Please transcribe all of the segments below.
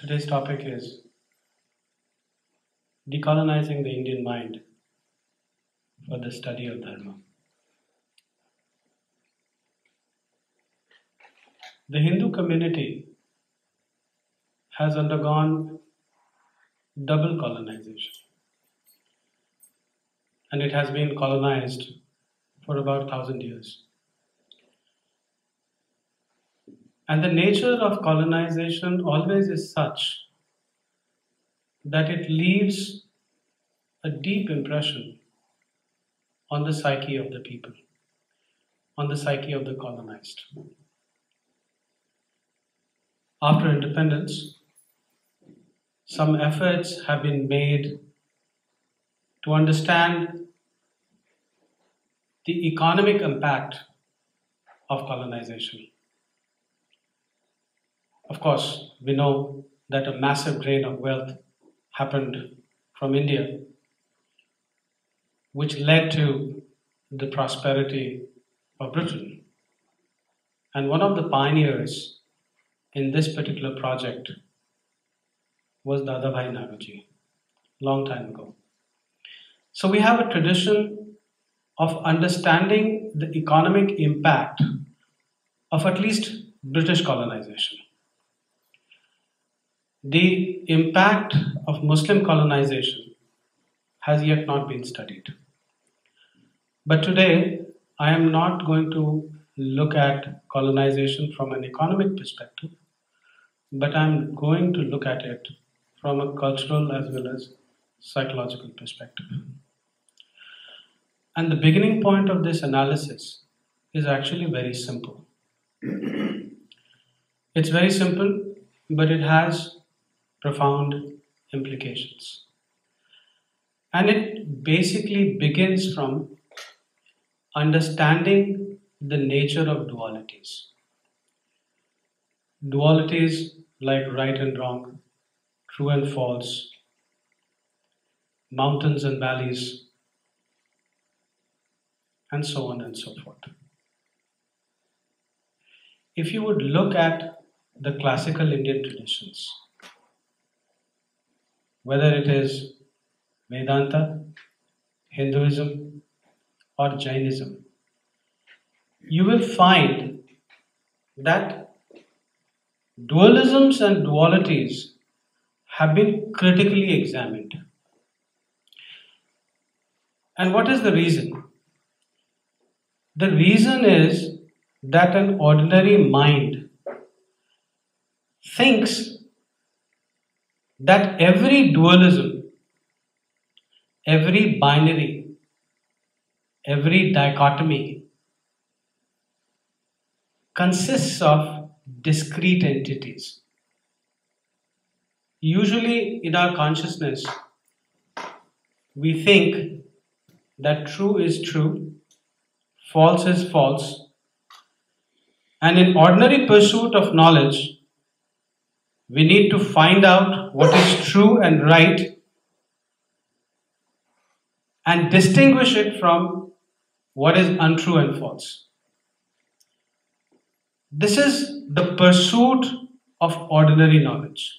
Today's topic is decolonizing the Indian mind for the study of Dharma. The Hindu community has undergone double colonization, and it has been colonized for about 1,000 years. And the nature of colonization always is such that it leaves a deep impression on the psyche of the people, on the psyche of the colonized. After independence, some efforts have been made to understand the economic impact of colonization. Of course, we know that a massive drain of wealth happened from India, which led to the prosperity of Britain. And one of the pioneers in this particular project was Dadabhai Naoroji, long time ago. So we have a tradition of understanding the economic impact of at least British colonization. The impact of Muslim colonization has yet not been studied. But today, I am not going to look at colonization from an economic perspective, but I'm going to look at it from a cultural as well as psychological perspective. And the beginning point of this analysis is actually very simple. It's very simple, but it has profound implications. And it basically begins from understanding the nature of dualities. Dualities like right and wrong, true and false, mountains and valleys, and so on and so forth. If you would look at the classical Indian traditions, whether it is Vedanta, Hinduism, or Jainism, you will find that dualisms and dualities have been critically examined. And what is the reason? The reason is that an ordinary mind thinks that every dualism, every binary, every dichotomy consists of discrete entities. Usually in our consciousness, we think that true is true, false is false, and in ordinary pursuit of knowledge, we need to find out what is true and right and distinguish it from what is untrue and false. This is the pursuit of ordinary knowledge.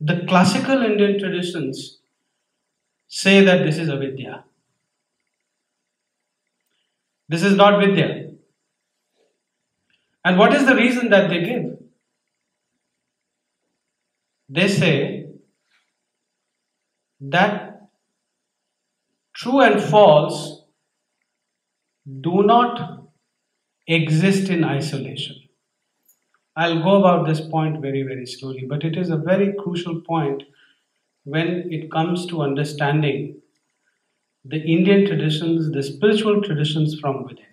The classical Indian traditions say that this is avidya. This is not vidya. And what is the reason that they give? They say that true and false do not exist in isolation. I'll go about this point very, very slowly, but it is a very crucial point when it comes to understanding the Indian traditions, the spiritual traditions from within.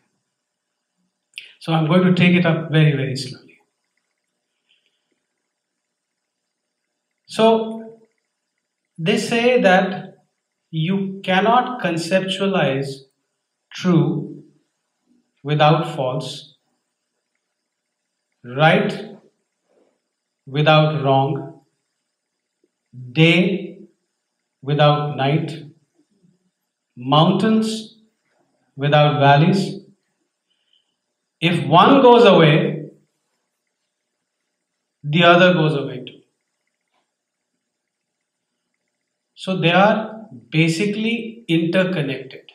So I'm going to take it up very, very slowly. So they say that you cannot conceptualize true without false, right without wrong, day without night, mountains without valleys. If one goes away, the other goes away too. So they are basically interconnected.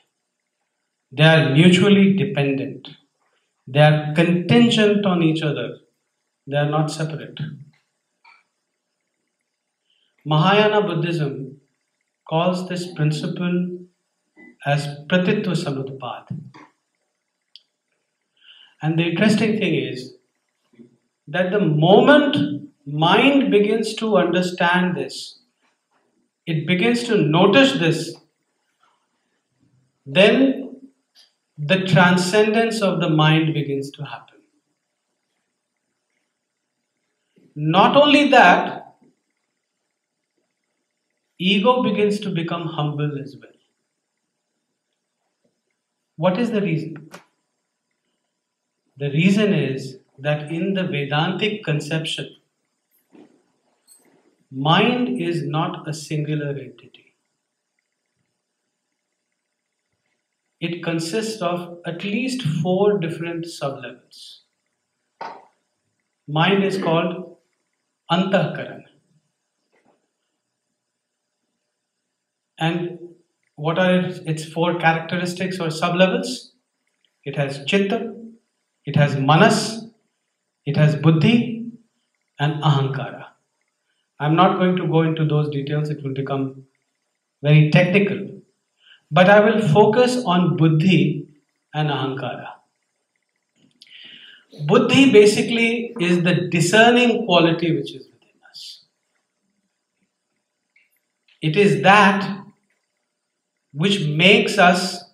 They are mutually dependent. They are contingent on each other. They are not separate. Mahayana Buddhism calls this principle as pratityasamutpada. And the interesting thing is that the moment mind begins to understand this, it begins to notice this, then the transcendence of the mind begins to happen. Not only that, ego begins to become humble as well. What is the reason? The reason is that in the Vedantic conception, mind is not a singular entity. It consists of at least 4 different sublevels. Mind is called Antakarana. And what are its 4 characteristics or sublevels? It has Chitta, it has Manas, it has Buddhi and Ahankara. I'm not going to go into those details, it will become very technical. But I will focus on Buddhi and Ahankara. Buddhi basically is the discerning quality which is within us. It is that which makes us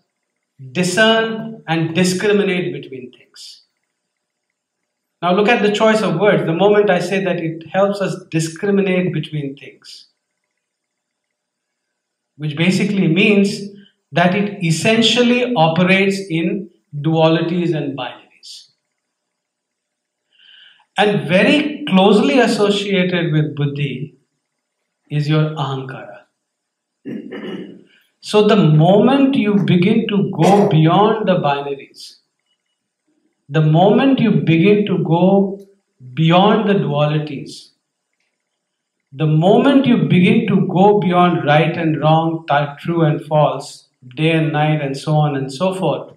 discern and discriminate between things. Now look at the choice of words. The moment I say that it helps us discriminate between things, which basically means that it essentially operates in dualities and binaries. And very closely associated with Buddhi is your Ahankara. So the moment you begin to go beyond the binaries, the moment you begin to go beyond the dualities, the moment you begin to go beyond right and wrong, true and false, day and night and so on and so forth,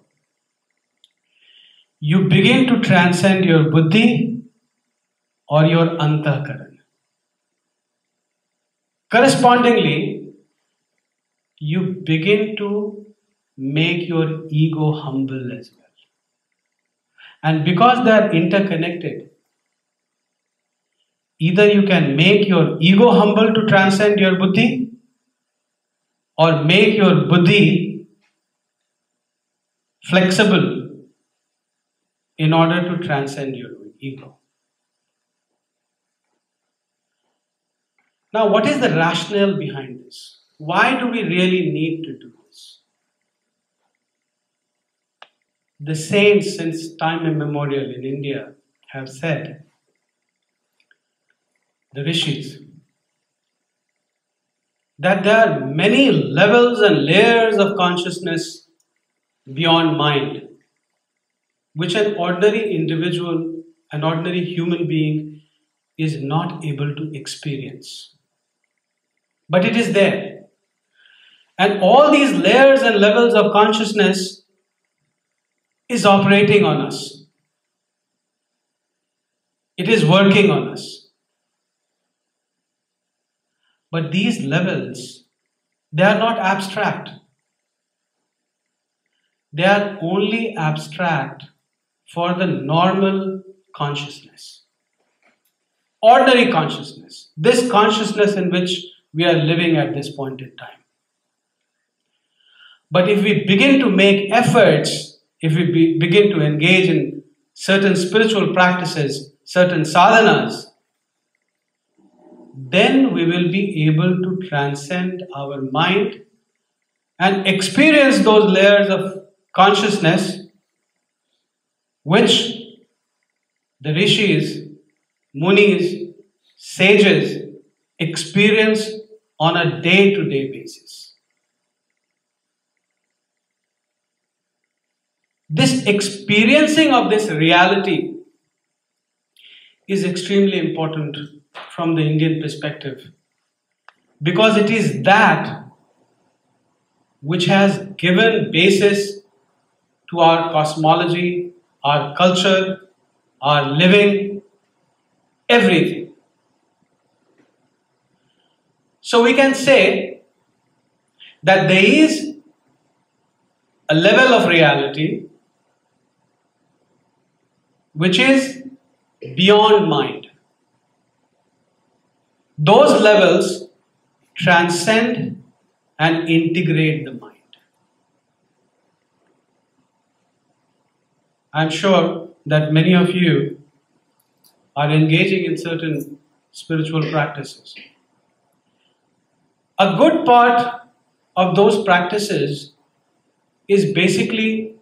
you begin to transcend your buddhi or your antakarana. Correspondingly, you begin to make your ego humble as well. And because they are interconnected, either you can make your ego humble to transcend your buddhi, or make your buddhi flexible in order to transcend your ego. Now, what is the rationale behind this? Why do we really need to do this? The saints, since time immemorial in India, have said, the Rishis, that there are many levels and layers of consciousness beyond mind, which an ordinary individual, an ordinary human being is not able to experience. But it is there. And all these layers and levels of consciousness is operating on us. It is working on us. But these levels, they are not abstract. They are only abstract for the normal consciousness, ordinary consciousness, this consciousness in which we are living at this point in time. But if we begin to make efforts, if we begin to engage in certain spiritual practices, certain sadhanas, then we will be able to transcend our mind and experience those layers of consciousness which the Rishis, munis, sages experience on a day-to-day basis. This experiencing of this reality is extremely important from the Indian perspective, because it is that which has given basis to our cosmology, our culture, our living, everything. So we can say that there is a level of reality which is beyond mind. Those levels transcend and integrate the mind. I'm sure that many of you are engaging in certain spiritual practices. A good part of those practices is basically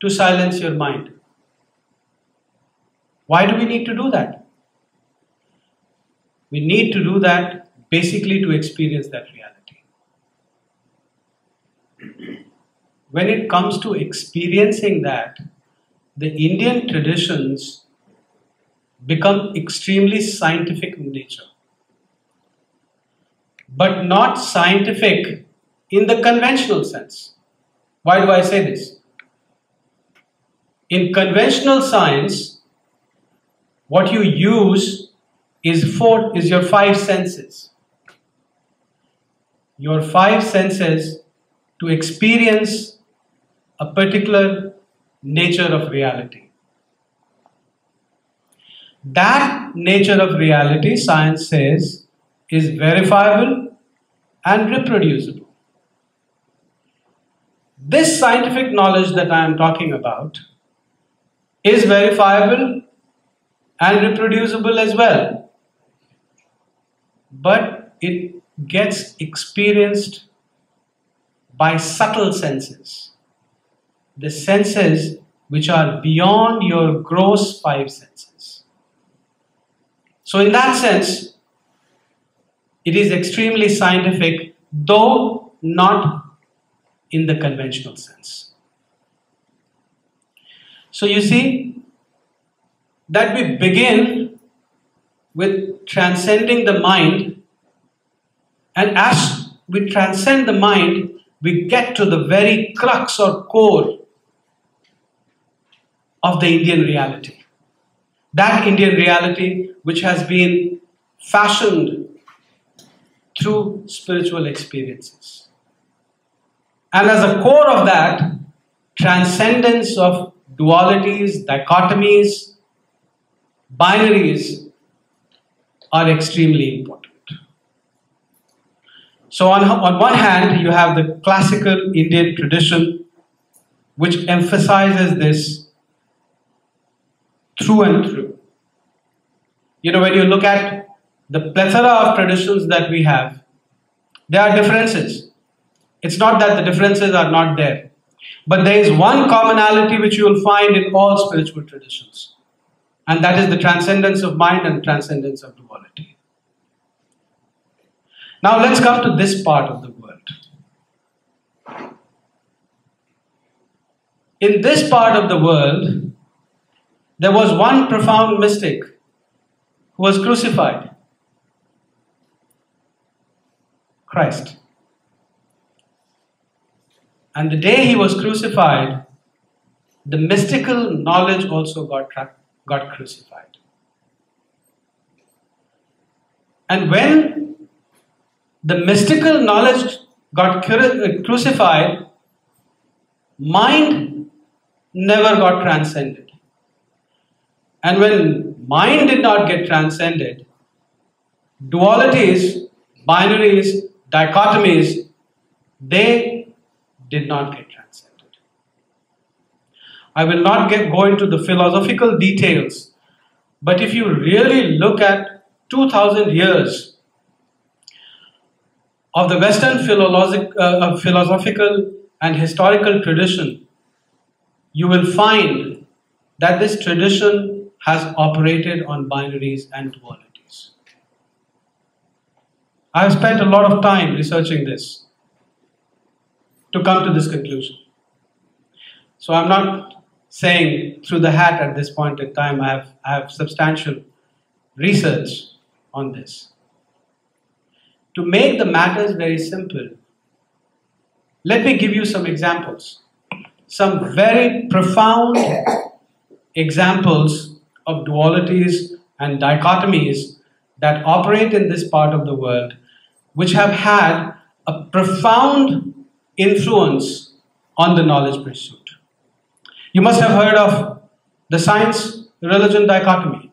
to silence your mind. Why do we need to do that? We need to do that basically to experience that reality. When it comes to experiencing that, the Indian traditions become extremely scientific in nature. But not scientific in the conventional sense. Why do I say this? In conventional science, what you use is your five senses. Your five senses to experience a particular nature of reality. That nature of reality, science says, is verifiable and reproducible. This scientific knowledge that I am talking about is verifiable and reproducible as well. But it gets experienced by subtle senses. The senses which are beyond your gross five senses. So in that sense, it is extremely scientific, though not in the conventional sense. So you see that we begin with transcending the mind, and as we transcend the mind, we get to the very crux or core of the Indian reality. That Indian reality which has been fashioned through spiritual experiences. And as a core of that, transcendence of dualities, dichotomies, binaries are extremely important. So on one hand, you have the classical Indian tradition which emphasizes this through and through. You know, when you look at the plethora of traditions that we have, there are differences. It's not that the differences are not there, but there is one commonality which you will find in all spiritual traditions, and that is the transcendence of mind and transcendence of duality. Now let's come to this part of the world. In this part of the world, there was one profound mystic who was crucified. Christ. And the day he was crucified, the mystical knowledge also got crucified. And when the mystical knowledge got crucified, mind never got transcended. And when mind did not get transcended, dualities, binaries, dichotomies, they did not get transcended. I will not go into the philosophical details, but if you really look at 2000 years of the Western philosophical and historical tradition, you will find that this tradition has operated on binaries and dualities. I have spent a lot of time researching this to come to this conclusion. So I'm not saying through the hat at this point in time, I have substantial research on this. To make the matters very simple, let me give you some examples, some very profound examples of dualities and dichotomies that operate in this part of the world, which have had a profound influence on the knowledge pursuit. You must have heard of the science-religion dichotomy,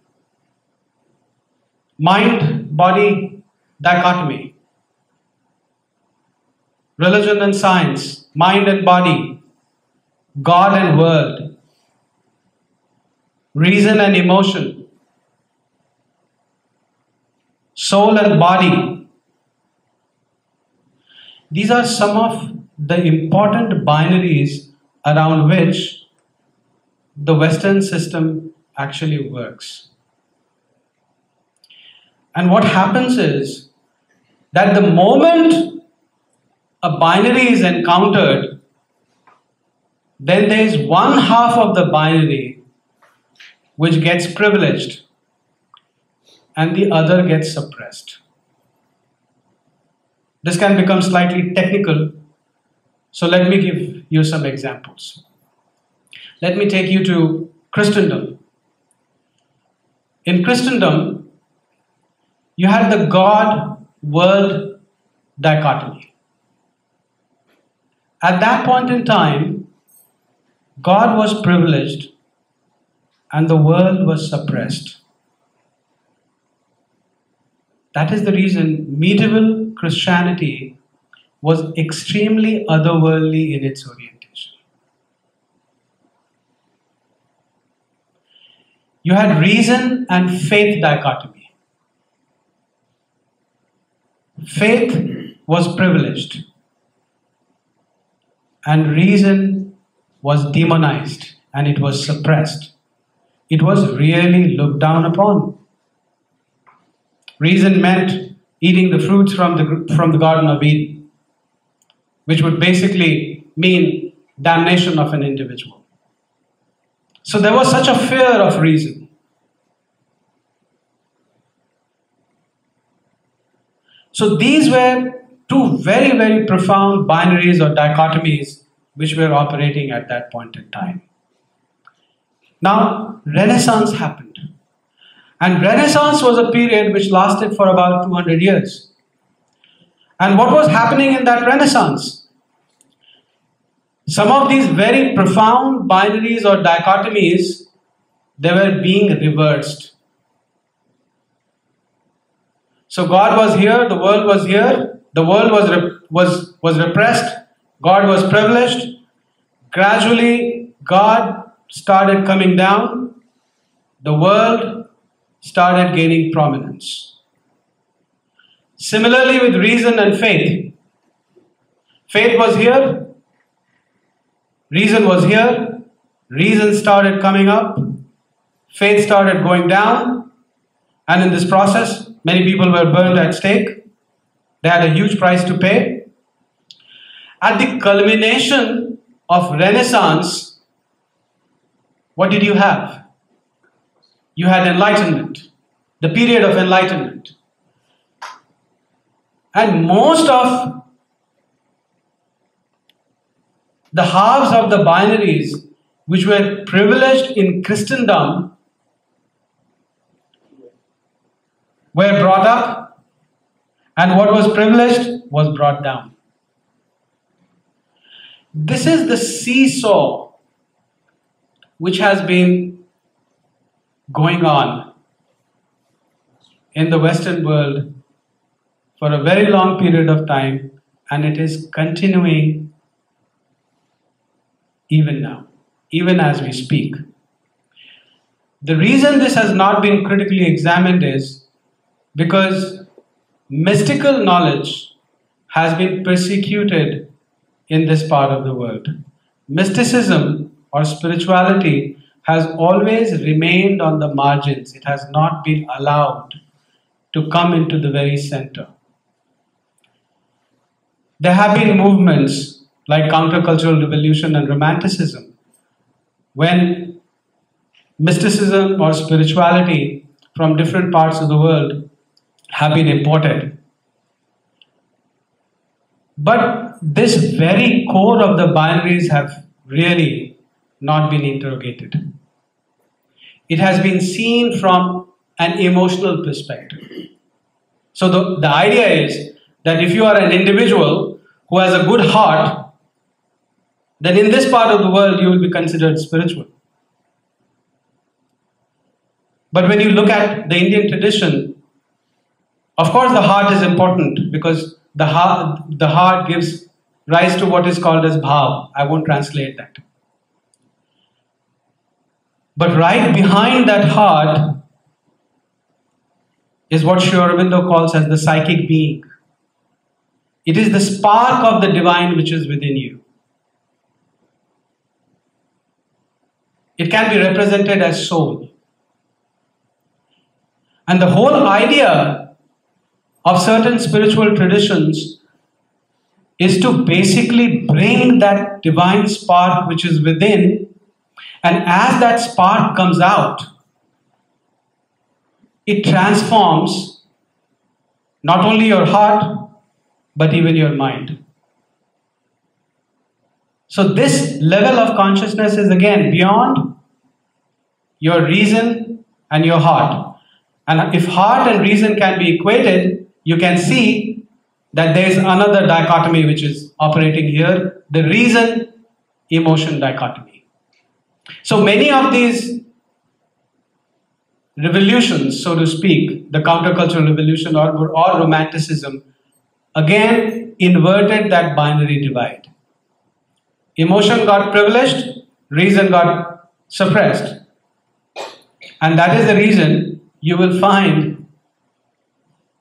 mind-body dichotomy, religion and science, mind and body, God and world, reason and emotion, soul and body. These are some of the important binaries around which the Western system actually works. And what happens is that the moment a binary is encountered, then there is one half of the binary which gets privileged and the other gets suppressed. This can become slightly technical, so let me give you some examples. Let me take you to Christendom. In Christendom, you had the God-world dichotomy. At that point in time, God was privileged and the world was suppressed. That is the reason medieval Christianity was extremely otherworldly in its orientation. You had reason and faith dichotomy. Faith was privileged and reason was demonized and it was suppressed. It was really looked down upon. Reason meant eating the fruits from the Garden of Eden, which would basically mean damnation of an individual. So there was such a fear of reason. So these were two very, very profound binaries or dichotomies which were operating at that point in time. Now, Renaissance happened. And Renaissance was a period which lasted for about 200 years. And what was happening in that Renaissance? Some of these very profound binaries or dichotomies, they were being reversed. So God was here, the world was here, the world was repressed, God was privileged. Gradually, God started coming down, the world started gaining prominence. Similarly with reason and faith. Faith was here, reason was here, reason started coming up, faith started going down, and in this process many people were burned at stake. They had a huge price to pay. At the culmination of Renaissance, what did you have? You had Enlightenment, the period of Enlightenment. And most of the halves of the binaries which were privileged in Christendom were brought up, and what was privileged was brought down. This is the seesaw which has been going on in the Western world for a very long period of time, and it is continuing even now, even as we speak. The reason this has not been critically examined is because mystical knowledge has been persecuted in this part of the world. Mysticism or spirituality has always remained on the margins. It has not been allowed to come into the very center. There have been movements like countercultural revolution and romanticism when mysticism or spirituality from different parts of the world have been imported. But this very core of the binaries have really not been interrogated. It has been seen from an emotional perspective. So the idea is that if you are an individual who has a good heart, then in this part of the world you will be considered spiritual. But when you look at the Indian tradition, of course the heart is important, because the heart gives rise to what is called as bhav. I won't translate that. But right behind that heart is what Sri Aurobindo calls as the psychic being. It is the spark of the divine which is within you. It can be represented as soul. And the whole idea of certain spiritual traditions is to basically bring that divine spark which is within, and as that spark comes out, it transforms not only your heart but even your mind. So this level of consciousness is again beyond your reason and your heart. And if heart and reason can be equated, you can see that there is another dichotomy which is operating here, the reason-emotion dichotomy. So many of these revolutions, so to speak, the countercultural revolution or romanticism, again inverted that binary divide. Emotion got privileged, reason got suppressed. And that is the reason you will find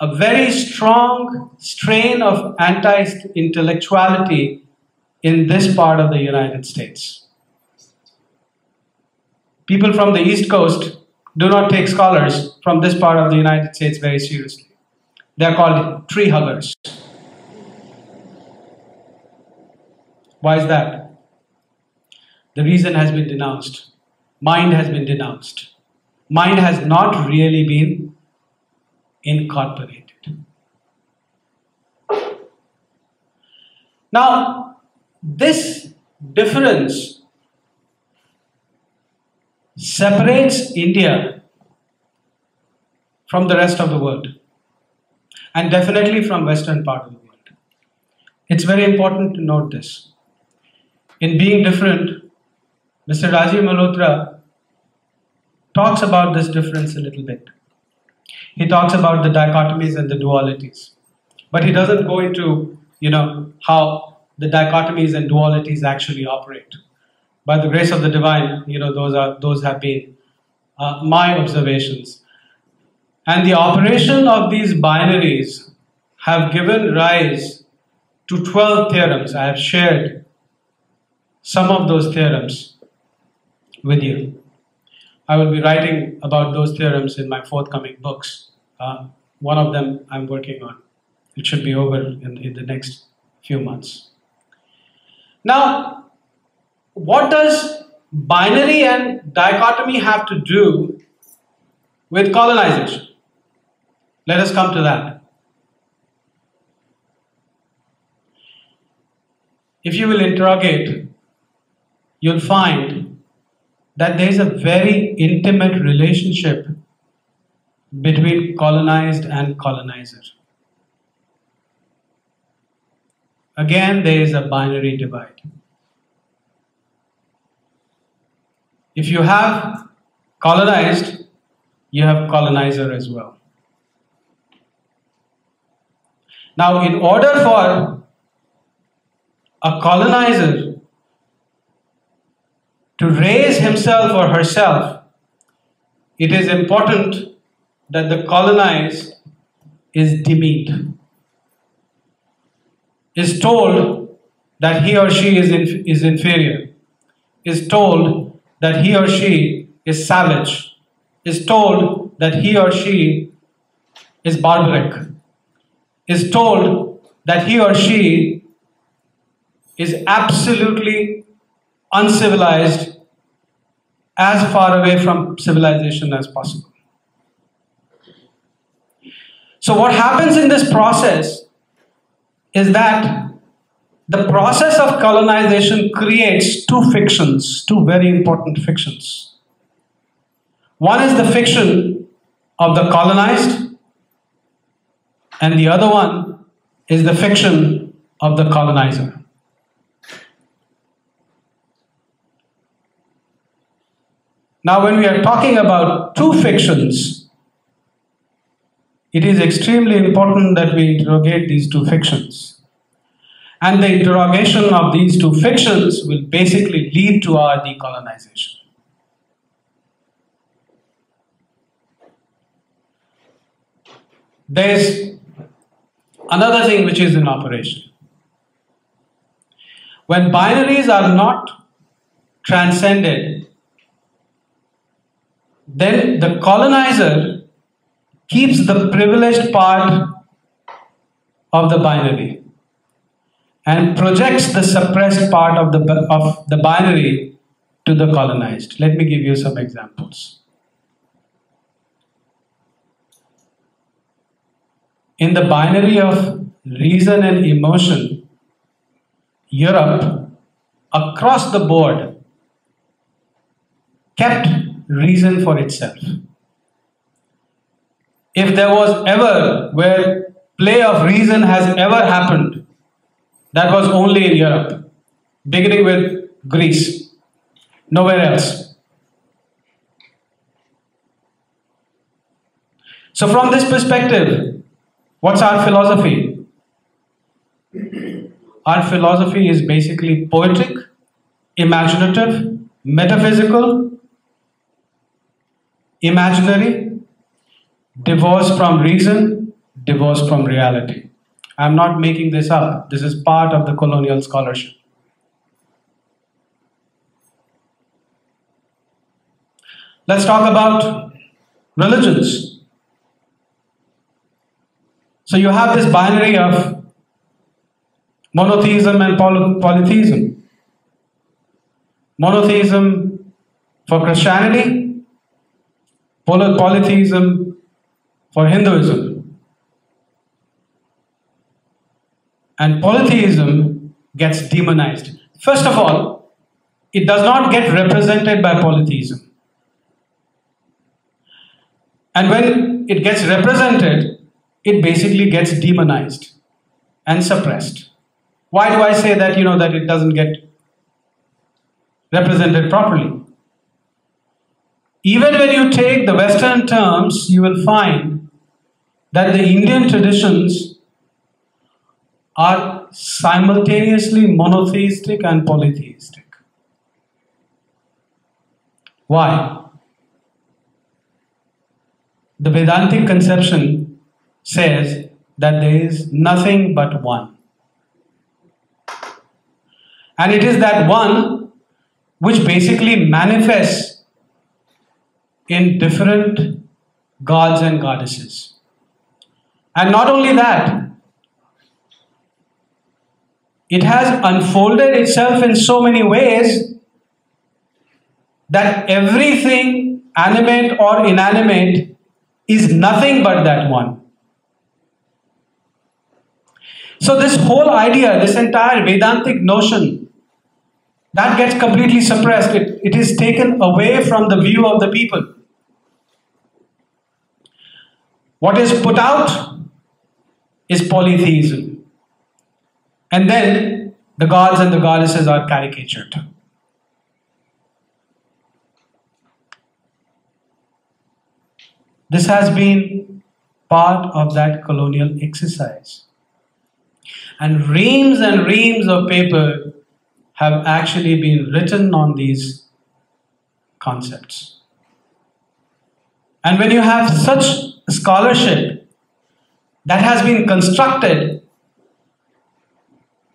a very strong strain of anti-intellectuality in this part of the United States. People from the East Coast do not take scholars from this part of the United States very seriously. They are called tree huggers. Why is that? The reason has been denounced. Mind has been denounced. Mind has not really been incorporated. Now, this difference separates India from the rest of the world, and definitely from Western part of the world. It's very important to note this. In Being Different, Mr. Rajiv Malhotra talks about this difference a little bit. He talks about the dichotomies and the dualities, but he doesn't go into, how the dichotomies and dualities actually operate. By the grace of the divine, those have been my observations. And the operation of these binaries have given rise to 12 theorems. I have shared some of those theorems with you. I will be writing about those theorems in my forthcoming books. One of them I'm working on. It should be over in the next few months. Now, what does binary and dichotomy have to do with colonization? Let us come to that. If you will interrogate, you'll find that there is a very intimate relationship between colonized and colonizer. Again, there is a binary divide. If you have colonized, you have colonizer as well. Now, in order for a colonizer to raise himself or herself, it is important that the colonized is demeaned, is told that he or she is inferior, is told that he or she is savage, is told that he or she is barbaric, is told that he or she is absolutely uncivilized as far away from civilization as possible. So what happens in this process is that the process of colonization creates two fictions, two very important fictions. One is the fiction of the colonized, and the other one is the fiction of the colonizer. Now, when we are talking about two fictions, it is extremely important that we interrogate these two fictions. And the interrogation of these two fictions will basically lead to our decolonization. There is another thing which is in operation. When binaries are not transcended, then the colonizer keeps the privileged part of the binary and projects the suppressed part of the binary to the colonized. Let me give you some examples. In the binary of reason and emotion, Europe, across the board, kept reason for itself. If there was ever where play of reason has ever happened, that was only in Europe, beginning with Greece, nowhere else. So from this perspective, what's our philosophy? Our philosophy is basically poetic, imaginative, metaphysical, imaginary, divorced from reason, divorced from reality. I'm not making this up. This is part of the colonial scholarship. Let's talk about religions. So you have this binary of monotheism and polytheism. Monotheism for Christianity, polytheism for Hinduism. And polytheism gets demonized. First of all, it does not get represented by polytheism. And when it gets represented, it basically gets demonized and suppressed. Why do I say that, you know, that it doesn't get represented properly? Even when you take the Western terms, you will find that the Indian traditions are simultaneously monotheistic and polytheistic. Why? The Vedantic conception says that there is nothing but one. And it is that one which basically manifests in different gods and goddesses. And not only that, it has unfolded itself in so many ways that everything, animate or inanimate, is nothing but that one. So this whole idea, this entire Vedantic notion, that gets completely suppressed. It is taken away from the view of the people. What is put out is polytheism. And then the gods and the goddesses are caricatured. This has been part of that colonial exercise. And reams of paper have actually been written on these concepts. And when you have such scholarship that has been constructed,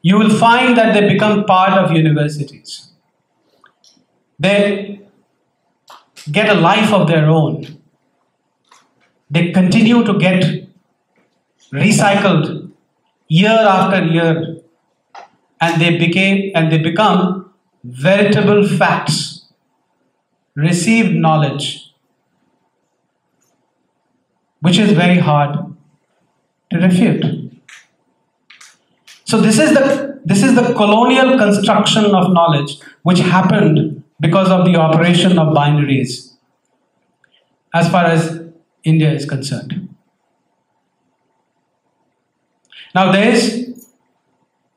you will find that they become part of universities. They get a life of their own. They continue to get recycled year after year, and they become veritable facts received knowledge, which is very hard to refute. So this is the colonial construction of knowledge which happened because of the operation of binaries as far as India is concerned. Now there is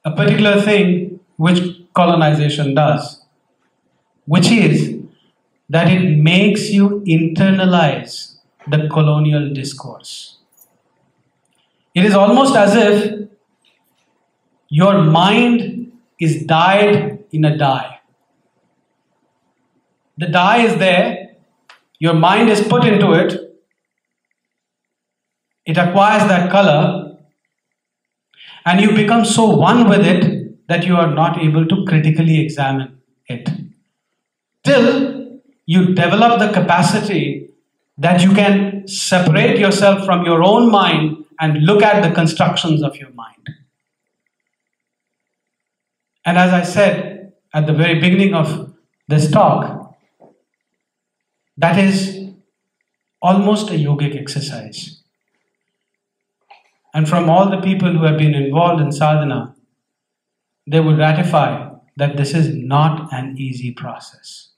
a particular thing which colonization does, which is that it makes you internalize the colonial discourse. It is almost as if your mind is dyed in a dye. The dye is there, your mind is put into it, it acquires that color, and you become so one with it that you are not able to critically examine it, till you develop the capacity that you can separate yourself from your own mind and look at the constructions of your mind. And as I said at the very beginning of this talk, that is almost a yogic exercise. And from all the people who have been involved in sadhana, they will ratify that this is not an easy process.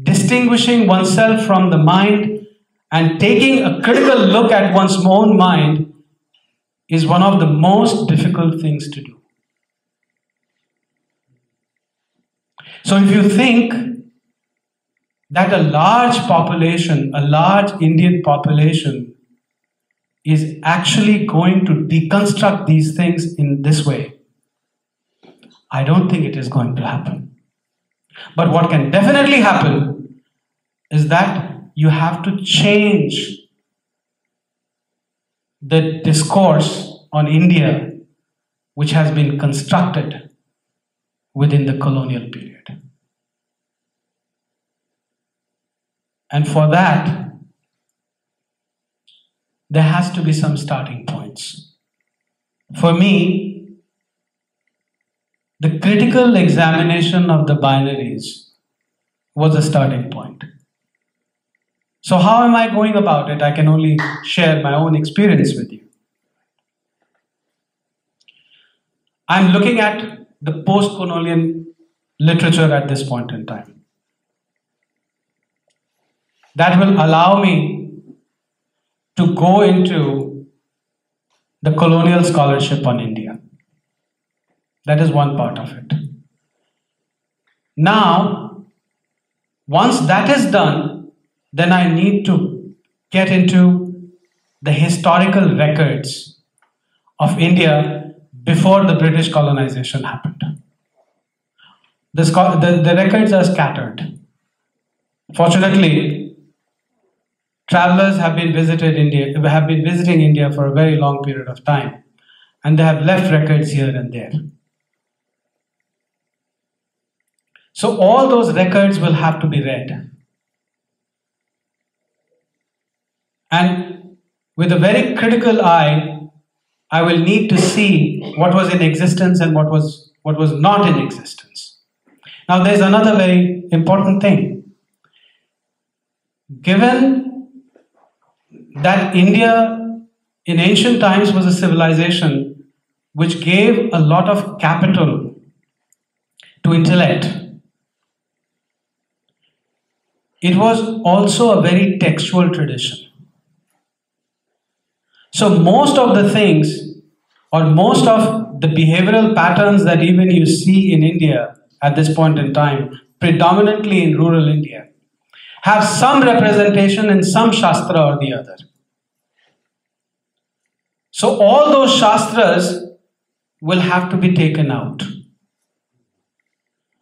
Distinguishing oneself from the mind and taking a critical look at one's own mind is one of the most difficult things to do. So if you think that a large population, a large Indian population is actually going to deconstruct these things in this way, I don't think it is going to happen. But what can definitely happen is that you have to change the discourse on India which has been constructed within the colonial period. And for that, there has to be some starting points. For me, the critical examination of the binaries was a starting point. So how am I going about it? I can only share my own experience with you. I'm looking at the post-colonial literature at this point in time. That will allow me to go into the colonial scholarship on India. That is one part of it. Now, once that is done, then I need to get into the historical records of India before the British colonization happened. The records are scattered. Fortunately, travelers have been visiting India for a very long period of time, and they have left records here and there. So all those records will have to be read. And with a very critical eye, I will need to see what was in existence and what was not in existence. Now there's another very important thing. Given that India in ancient times was a civilization which gave a lot of capital to intellect, it was also a very textual tradition. So most of the things, or most of the behavioral patterns that even you see in India at this point in time, predominantly in rural India, have some representation in some shastra or the other. So all those shastras will have to be taken out.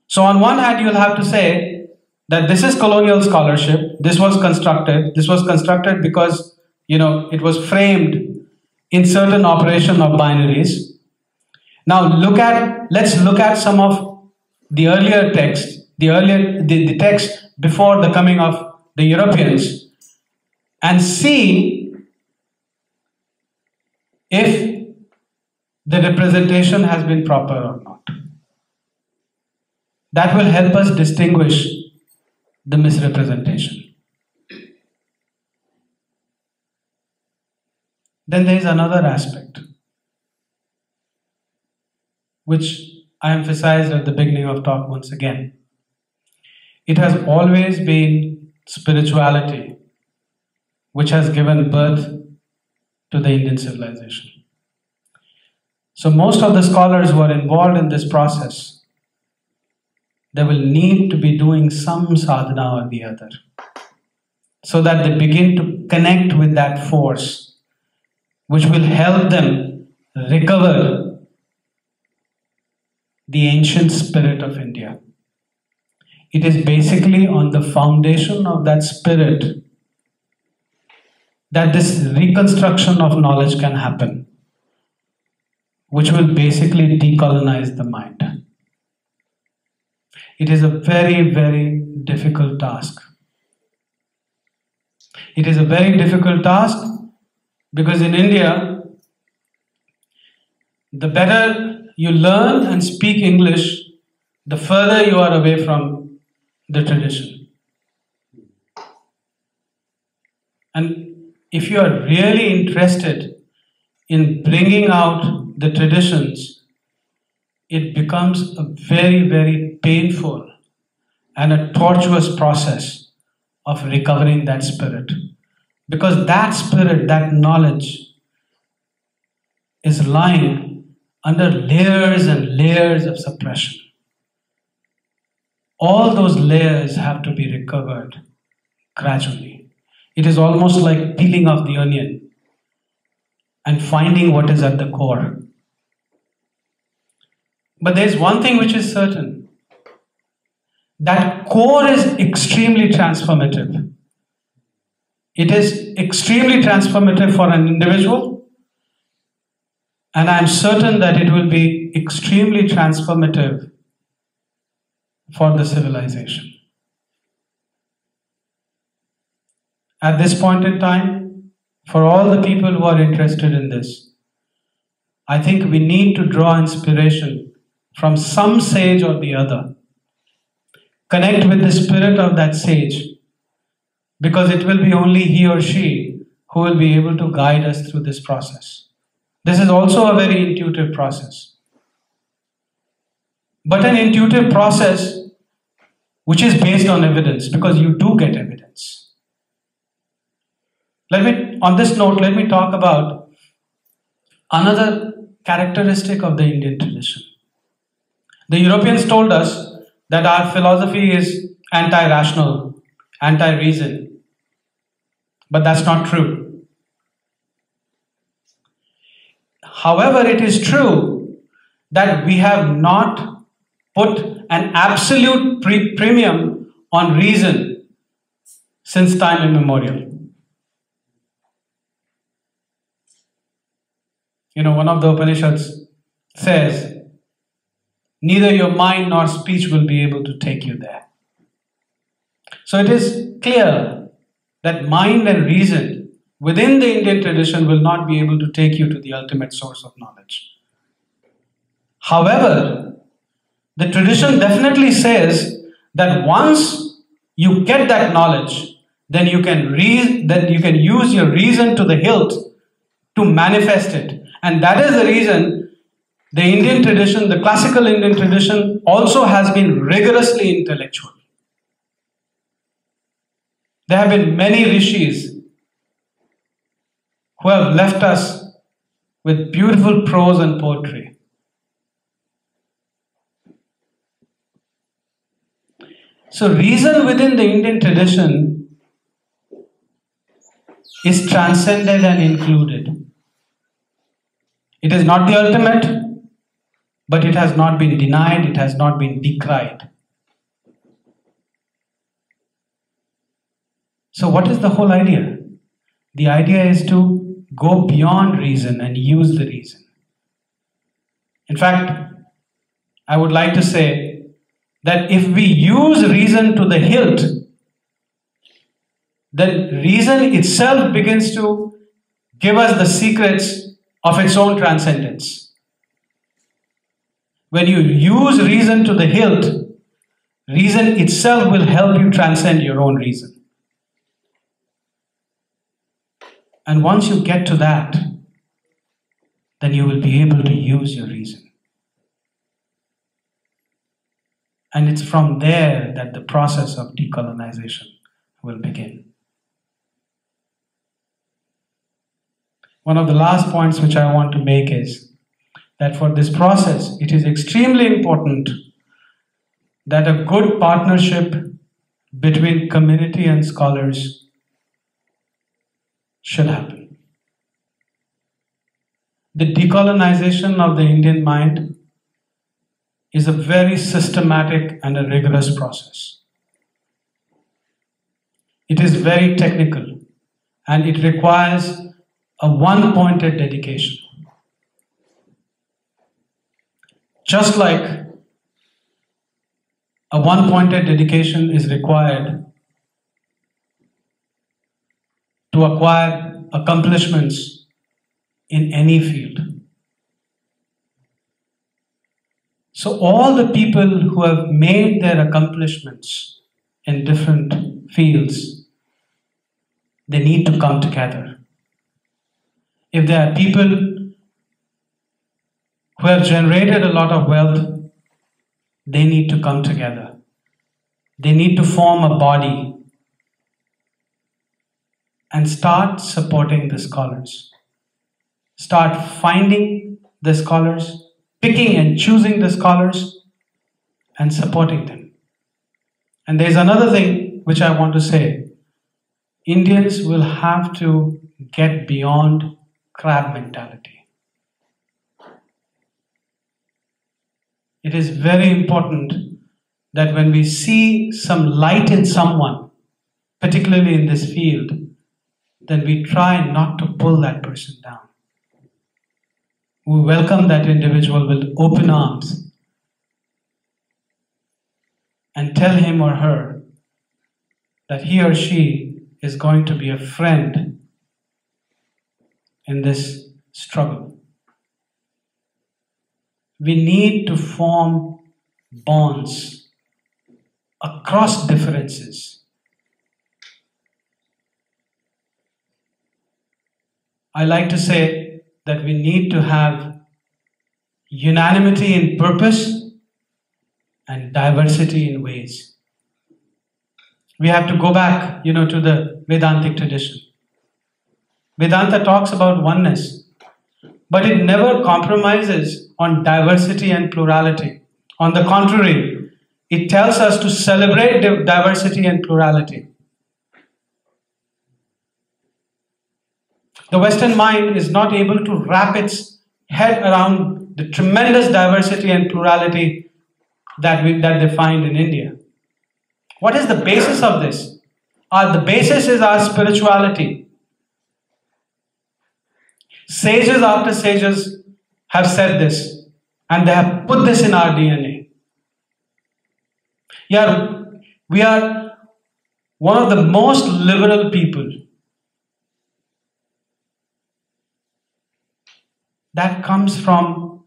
So on one hand, you'll have to say that this is colonial scholarship. This was constructed because, you know, it was framed in certain operation of binaries. Now let's look at some of the earlier texts, the texts before the coming of the Europeans, and see if the representation has been proper or not. That will help us distinguish the misrepresentation. Then there is another aspect, which I emphasized at the beginning of talk once again. It has always been spirituality which has given birth to the Indian civilization. So most of the scholars who are involved in this process, they will need to be doing some sadhana or the other, so that they begin to connect with that force which will help them recover the ancient spirit of India. It is basically on the foundation of that spirit that this reconstruction of knowledge can happen, which will basically decolonize the mind. It is a very, very difficult task. It is a very difficult task because in India, the better you learn and speak English, the further you are away from the tradition. And if you are really interested in bringing out the traditions, it becomes a very, very painful and a tortuous process of recovering that spirit. Because that spirit, that knowledge, is lying under layers and layers of suppression. All those layers have to be recovered gradually. It is almost like peeling off the onion and finding what is at the core. But there is one thing which is certain. That core is extremely transformative. It is extremely transformative for an individual, and I am certain that it will be extremely transformative for the civilization. At this point in time, for all the people who are interested in this, I think we need to draw inspiration from some sage or the other. Connect with the spirit of that sage, because it will be only he or she who will be able to guide us through this process. This is also a very intuitive process. But an intuitive process which is based on evidence, because you do get evidence. On this note, let me talk about another characteristic of the Indian tradition. The Europeans told us that our philosophy is anti-rational, anti-reason, but that's not true. However, it is true that we have not put an absolute premium on reason since time immemorial. You know, one of the Upanishads says, neither your mind nor speech will be able to take you there. So it is clear that mind and reason within the Indian tradition will not be able to take you to the ultimate source of knowledge. However, the tradition definitely says that once you get that knowledge, then you can use your reason to the hilt to manifest it. And that is the reason the Indian tradition, the classical Indian tradition, also has been rigorously intellectual. There have been many rishis who have left us with beautiful prose and poetry. So reason within the Indian tradition is transcended and included. It is not the ultimate, but it has not been denied, it has not been decried. So what is the whole idea? The idea is to go beyond reason and use the reason. In fact, I would like to say that if we use reason to the hilt, then reason itself begins to give us the secrets of its own transcendence. When you use reason to the hilt, Reason itself will help you transcend your own reason. And once you get to that, then you will be able to use your reason. And it's from there that the process of decolonization will begin. One of the last points which I want to make is that for this process, it is extremely important that a good partnership between community and scholars should happen. The decolonization of the Indian mind is a very systematic and a rigorous process. It is very technical and it requires a one-pointed dedication. Just like a one-pointed dedication is required to acquire accomplishments in any field. So all the people who have made their accomplishments in different fields, they need to come together. If there are people who have generated a lot of wealth, they need to come together. They need to form a body and start supporting the scholars. Start finding the scholars, picking and choosing the scholars and supporting them. And there's another thing which I want to say. Indians will have to get beyond crab mentality. It is very important that when we see some light in someone, particularly in this field, then we try not to pull that person down. We welcome that individual with open arms and tell him or her that he or she is going to be a friend in this struggle. We need to form bonds across differences. I like to say that we need to have unanimity in purpose and diversity in ways. We have to go back, to the Vedantic tradition. Vedanta talks about oneness, but it never compromises on diversity and plurality. On the contrary, it tells us to celebrate diversity and plurality. The Western mind is not able to wrap its head around the tremendous diversity and plurality that they find in India. What is the basis of this? The basis is our spirituality. Sages after sages have said this, and they have put this in our DNA. Yeah, we are one of the most liberal people. That comes from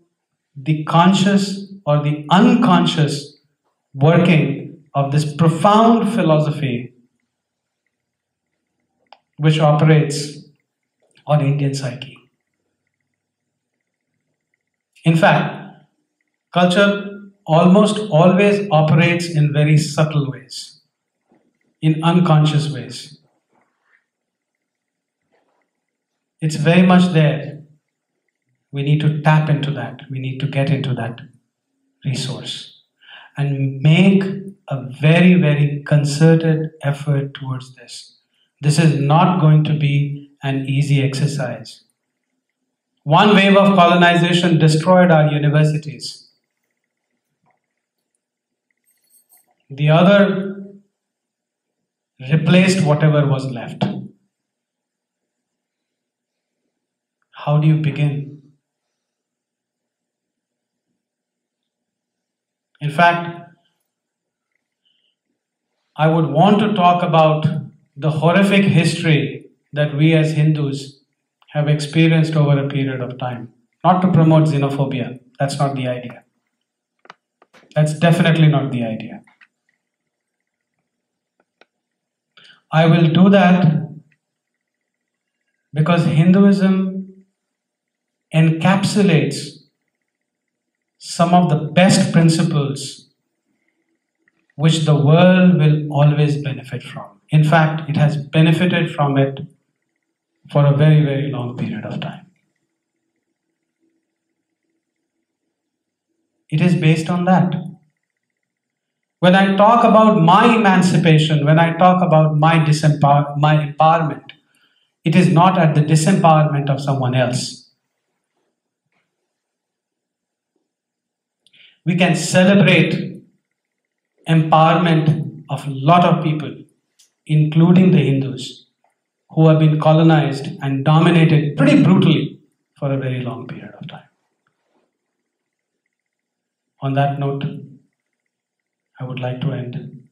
the conscious or the unconscious working of this profound philosophy which operates on Indian psyche. In fact, culture almost always operates in very subtle ways, in unconscious ways. It's very much there. We need to tap into that. We need to get into that resource and make a very, very concerted effort towards this. This is not going to be an easy exercise. One wave of colonization destroyed our universities. The other replaced whatever was left. How do you begin? In fact, I would want to talk about the horrific history that we as Hindus have experienced over a period of time. Not to promote xenophobia, that's not the idea. That's definitely not the idea. I will do that because Hinduism encapsulates some of the best principles which the world will always benefit from. In fact, it has benefited from it for a very, very long period of time. It is based on that. When I talk about my emancipation, when I talk about my empowerment, it is not at the disempowerment of someone else. We can celebrate empowerment of a lot of people, including the Hindus, who have been colonized and dominated pretty brutally for a very long period of time. On that note, I would like to end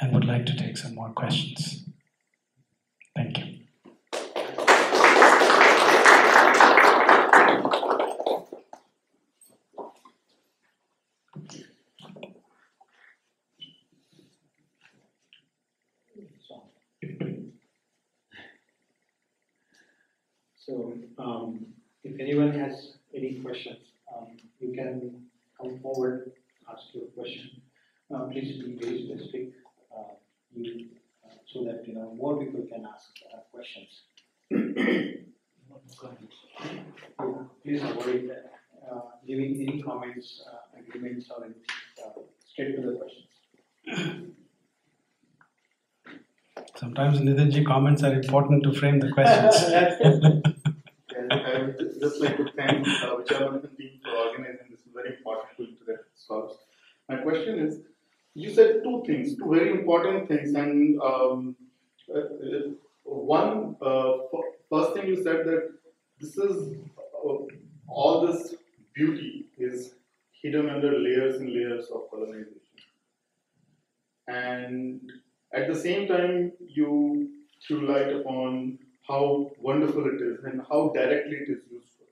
and would like to take some more questions. Thank you. So, if anyone has any questions, you can come forward, ask your question. Please be very specific, so that more people can ask questions. Please avoid giving any comments, agreements, or anything. Straight to the questions. Sometimes Nidhanji comments are important to frame the questions. I would just like to thank Vijayavarman team for organizing this very important talk. My question is, you said two things, two very important things, and one first thing you said that this is all this beauty is hidden under layers and layers of colonization, and at the same time you threw light upon how wonderful it is and how directly it is useful.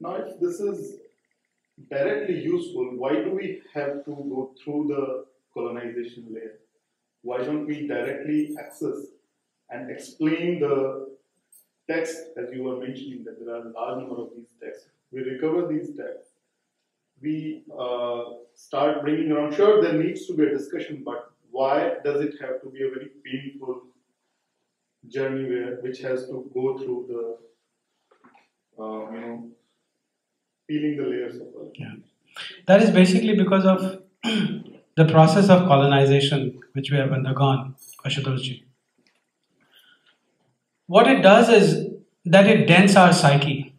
Now, if this is directly useful, why do we have to go through the colonization layer? Why don't we directly access and explain the text, as you were mentioning, that there are a large number of these texts. We recover these texts. We start bringing around, sure, there needs to be a discussion, but why does it have to be a very painful journey which has to go through the peeling the layers of earth? Yeah. That is basically because of the process of colonization which we have undergone, Ashutosh. What it does is that it dents our psyche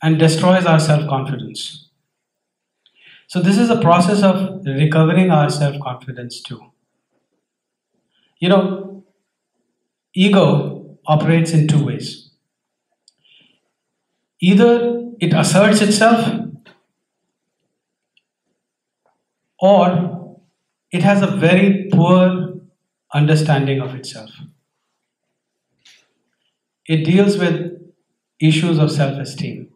and destroys our self-confidence. So this is a process of recovering our self-confidence too. You know, ego operates in two ways. Either it asserts itself, or it has a very poor understanding of itself. It deals with issues of self-esteem.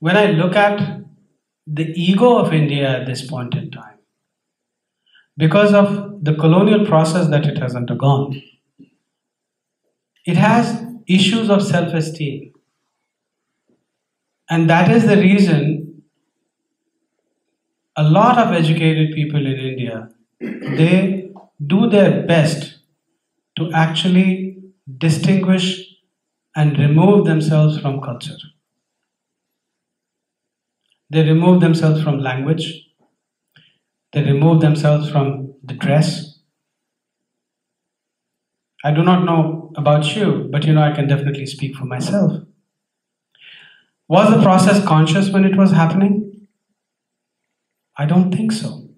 When I look at the ego of India at this point in time, because of the colonial process that it has undergone, it has issues of self-esteem, and that is the reason a lot of educated people in India, they do their best to actually distinguish and remove themselves from culture. They remove themselves from language, they remove themselves from the dress. I do not know about you, but I can definitely speak for myself. Was the process conscious when it was happening? I don't think so.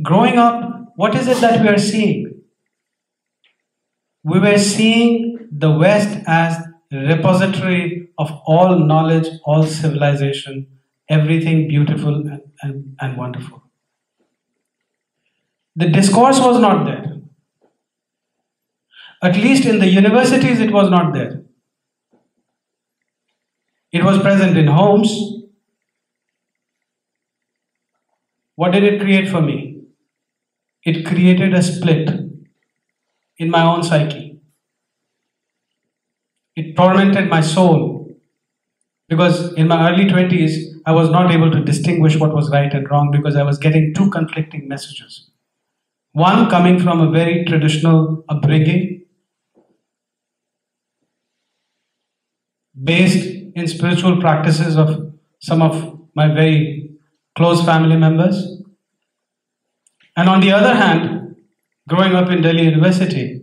Growing up, what is it that we are seeing? We were seeing the West as repository of all knowledge, all civilization, everything beautiful and wonderful. The discourse was not there. At least in the universities, it was not there. It was present in homes. What did it create for me? It created a split in my own psyche. It tormented my soul because in my early 20s, I was not able to distinguish what was right and wrong because I was getting two conflicting messages. One coming from a very traditional upbringing based in spiritual practices of some of my very close family members. And on the other hand, growing up in Delhi University,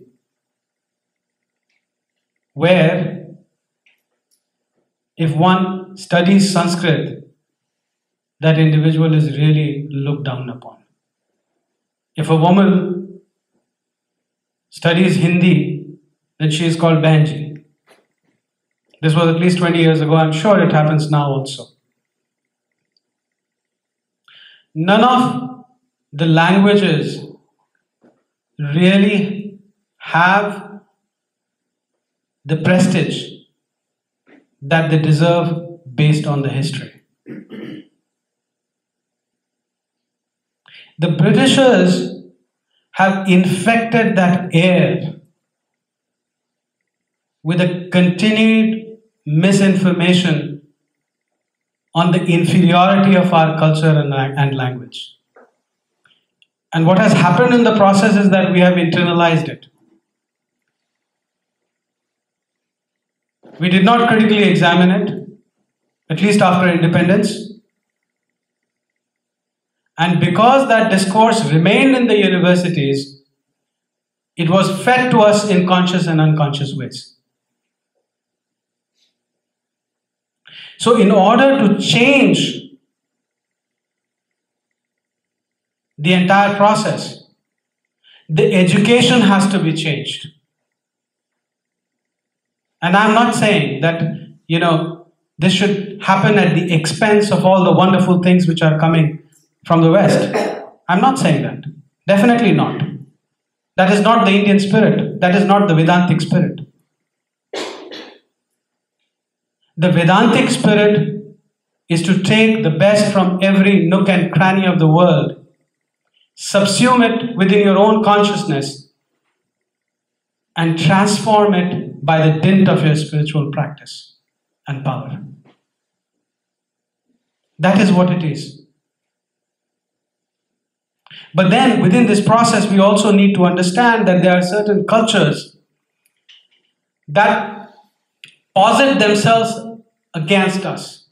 where if one studies Sanskrit, that individual is really looked down upon. If a woman studies Hindi, then she is called Banji. This was at least 20 years ago. I'm sure it happens now also. None of the languages really have the prestige that they deserve based on the history. The Britishers have infected that air with a continued misinformation on the inferiority of our culture and language. And what has happened in the process is that we have internalized it. We did not critically examine it, at least after independence. And because that discourse remained in the universities, it was fed to us in conscious and unconscious ways. So in order to change the entire process, the education has to be changed. And I'm not saying that, you know, this should happen at the expense of all the wonderful things which are coming from the West. I'm not saying that. Definitely not. That is not the Indian spirit. That is not the Vedantic spirit. The Vedantic spirit is to take the best from every nook and cranny of the world, subsume it within your own consciousness, and transform it by the dint of your spiritual practice and power. That is what it is. But then within this process, we also need to understand that there are certain cultures that posit themselves against us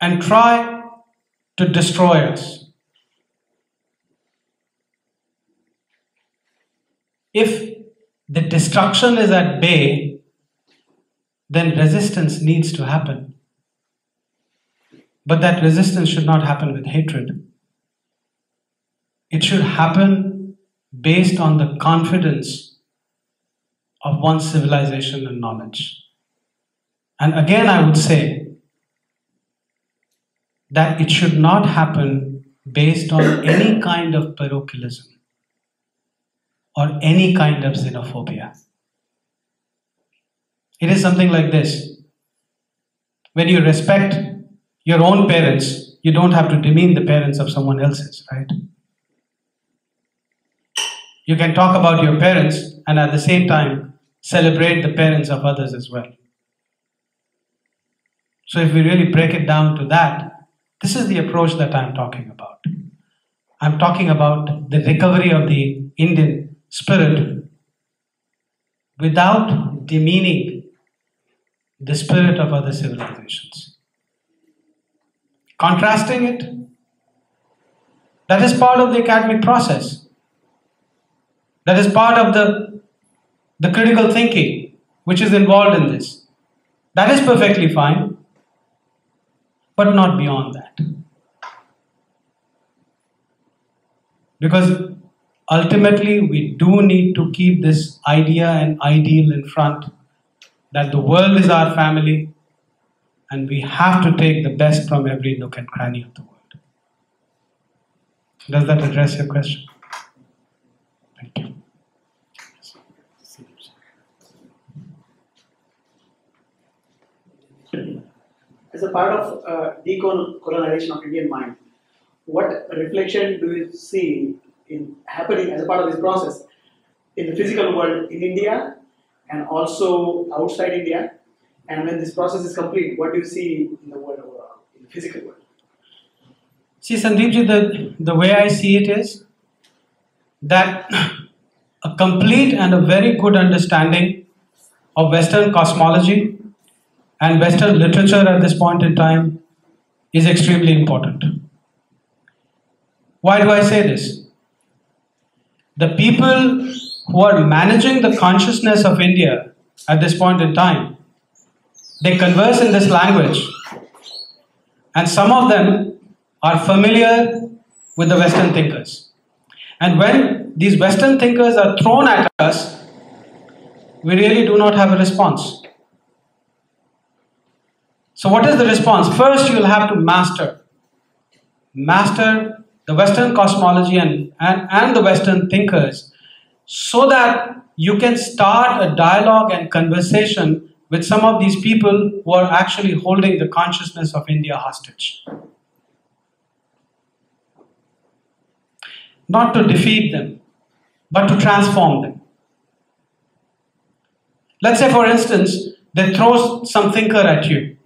and try to destroy us. If the destruction is at bay, then resistance needs to happen. But that resistance should not happen with hatred. It should happen based on the confidence of one's civilization and knowledge. And again, I would say that it should not happen based on any kind of parochialism or any kind of xenophobia. It is something like this. When you respect your own parents, you don't have to demean the parents of someone else's, right? You can talk about your parents and at the same time celebrate the parents of others as well. So if we really break it down to that, this is the approach that I'm talking about. I'm talking about the recovery of the Indian spirit without demeaning the spirit of other civilizations. Contrasting it, that is part of the academic process. That is part of the critical thinking which is involved in this. That is perfectly fine, but not beyond that. Because ultimately we do need to keep this idea and ideal in front that the world is our family and we have to take the best from every nook and cranny of the world. Does that address your question? Thank you. As a part of decolonization of Indian mind, what reflection do you see in happening as a part of this process in the physical world in India and also outside India? And when this process is complete, what do you see in the world overall, in the physical world? See, Sandeepji, the way I see it is that a complete and a very good understanding of Western cosmology and Western literature at this point in time is extremely important. Why do I say this? The people who are managing the consciousness of India at this point in time, they converse in this language, and some of them are familiar with the Western thinkers. And when these Western thinkers are thrown at us, we really do not have a response. So what is the response? First, you will have to master the Western cosmology and the Western thinkers, so that you can start a dialogue and conversation with some of these people who are actually holding the consciousness of India hostage. Not to defeat them, but to transform them. Let's say, for instance, they throw some thinker at you.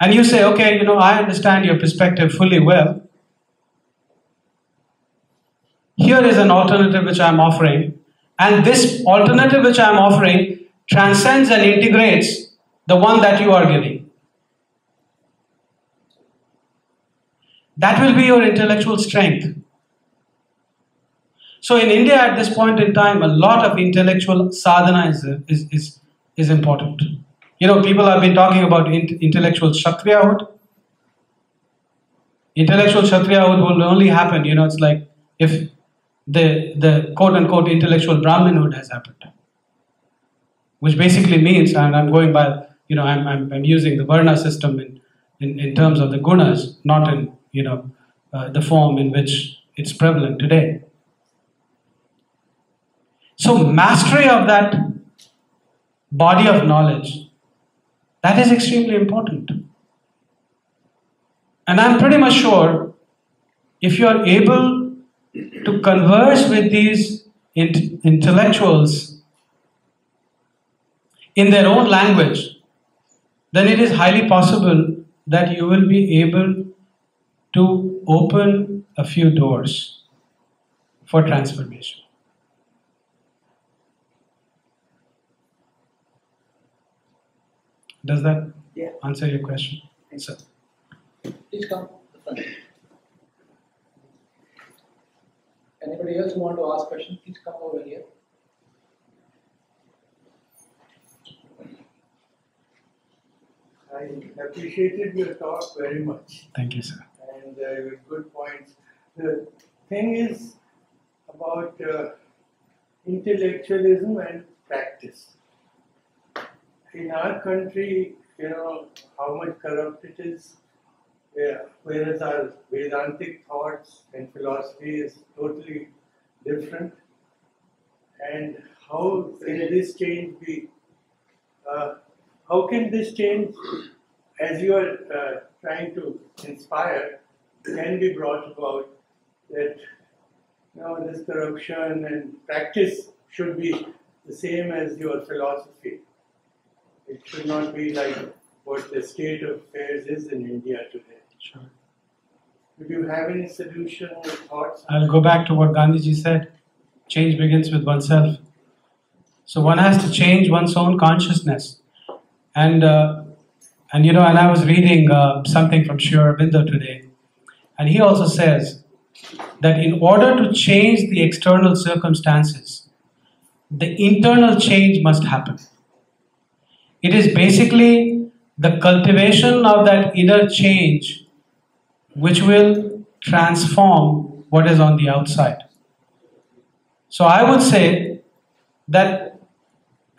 And you say, okay, you know, I understand your perspective fully well. Here is an alternative which I am offering. And this alternative which I am offering transcends and integrates the one that you are giving. That will be your intellectual strength. So in India at this point in time, a lot of intellectual sadhana is important. You know, people have been talking about intellectual Kshatriyahood. Intellectual Kshatriyahood will only happen, you know, it's like if the quote-unquote intellectual Brahminhood has happened. Which basically means, and I'm going by, you know, I'm using the Varna system in terms of the gunas, not in, you know, the form in which it's prevalent today. So mastery of that body of knowledge, that is extremely important. And I'm pretty much sure if you are able to converse with these intellectuals in their own language, then it is highly possible that you will be able to open a few doors for transformation. Does that answer your question? Yes, sir. Please come. Anybody else who want to ask questions, please come over here. I appreciated your talk very much. Thank you, sir. And with good points. The thing is about intellectualism and practice. In our country, you know, how much corrupt it is, whereas our Vedantic thoughts and philosophy is totally different. And how can this change be? How can this change, as you are trying to inspire, can be brought about that, you know, this corruption and practice should be the same as your philosophy? It should not be like what the state of affairs is in India today. Sure. Do you have any solution or thoughts? I'll go back to what Gandhiji said. Change begins with oneself. So one has to change one's own consciousness. And you know, and I was reading something from Sri Aurobindo today, and he also says that in order to change the external circumstances, the internal change must happen. It is basically the cultivation of that inner change which will transform what is on the outside. So I would say that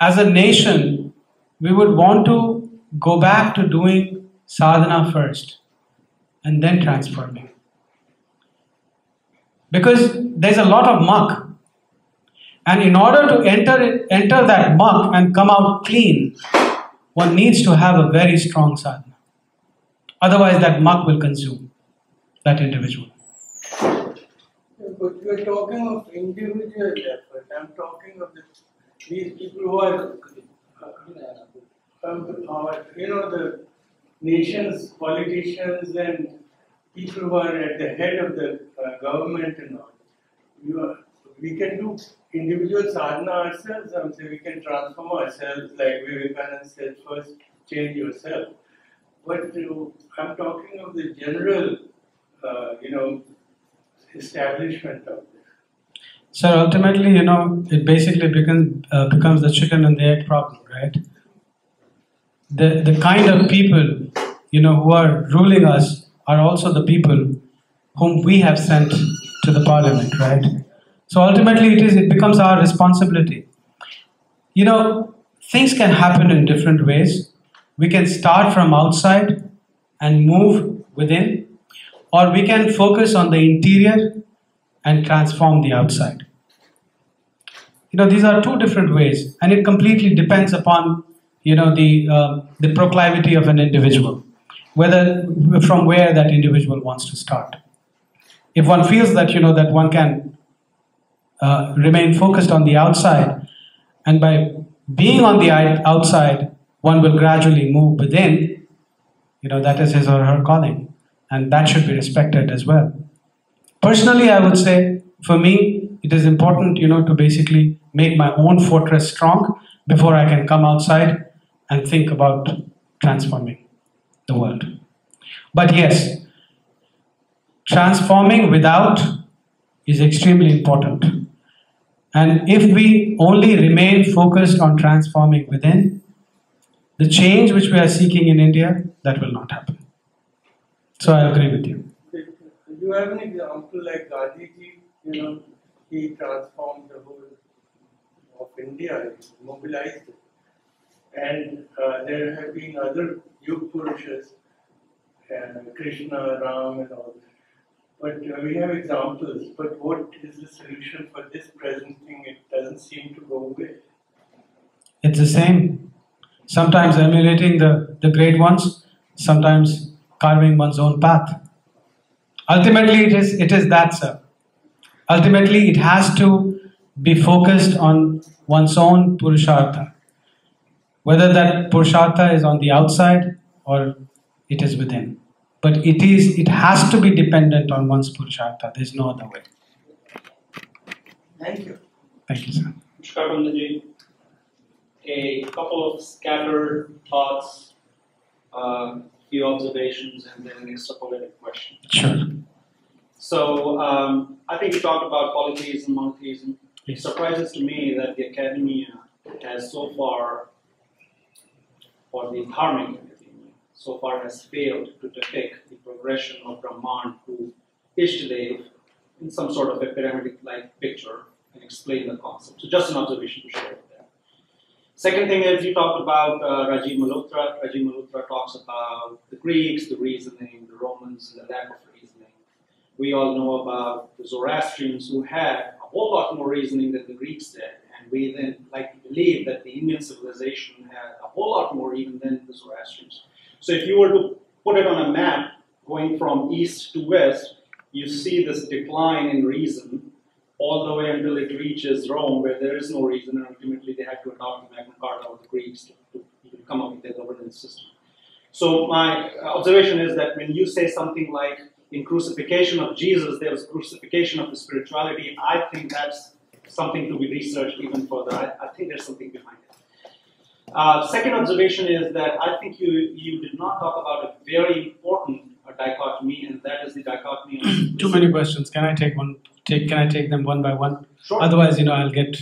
as a nation, we would want to go back to doing sadhana first and then transforming. Because there's a lot of muck. And in order to enter that muck and come out clean, one needs to have a very strong sadhana. Otherwise that muck will consume. that individual. But you are talking of individual effort. I am talking of these people who are, the nations, politicians and people who are at the head of the government and all. We can do individual sadhana ourselves. I'm saying we can transform ourselves, like Vivekananda said, first change yourself. But I'm talking of the general, establishment of this. So ultimately, it basically becomes the chicken and the egg problem, right? The kind of people, who are ruling us are also the people whom we have sent to the parliament, right? So ultimately, it becomes our responsibility. Things can happen in different ways. We can start from outside and move within, or we can focus on the interior and transform the outside. These are two different ways, and it completely depends upon the proclivity of an individual, from where that individual wants to start. If one feels that that one can remain focused on the outside, and by being on the outside, one will gradually move within. That is his or her calling, and that should be respected as well. Personally, I would say, for me, it is important, to basically make my own fortress strong before I can come outside and think about transforming the world. But yes, transforming without is extremely important. And if we only remain focused on transforming within, the change which we are seeking in India, that will not happen. So I agree with you. Do you have an example like Gandhiji? He transformed the whole of India, mobilized it. And there have been other Yuga Purushas, Krishna, Ram and all that. But we have examples, but what is the solution for this present thing? It doesn't seem to go away. It's the same. Sometimes emulating the great ones, sometimes carving one's own path. Ultimately, it is that, sir. Ultimately, it has to be focused on one's own Purushartha. Whether that Purushartha is on the outside or it is within. But it has to be dependent on one's Purushartha. There's no other way. Thank you. Thank you, sir. A couple of scattered thoughts, few observations, and then an extrapolated question. Sure. So, I think you talked about polytheism, monotheism. It surprises to me that the academia has so far, or the dharmic academia, so far has failed to depict the progression of Brahman to Ishtadev in some sort of a pyramid-like picture and explain the concept. So, just an observation to share. Second thing is, you talked about Rajiv Malhotra. Rajiv Malhotra talks about the Greeks, the reasoning, the Romans, the lack of reasoning. We all know about the Zoroastrians, who had a whole lot more reasoning than the Greeks did. And we then like to believe that the Indian civilization had a whole lot more even than the Zoroastrians. So if you were to put it on a map, going from east to west, you see this decline in reason, all the way until it reaches Rome, where there is no reason, and ultimately they had to adopt the Magna Carta of the Greeks to come up with their governance system. So my observation is that when you say something like, in crucifixion of Jesus, there was crucifixion of the spirituality, I think that's something to be researched even further. I think there's something behind it. Second observation is that I think you did not talk about a very important dichotomy, and that is the dichotomy of too many questions. Can I take one? Can I take them one by one? Sure. Otherwise, I'll get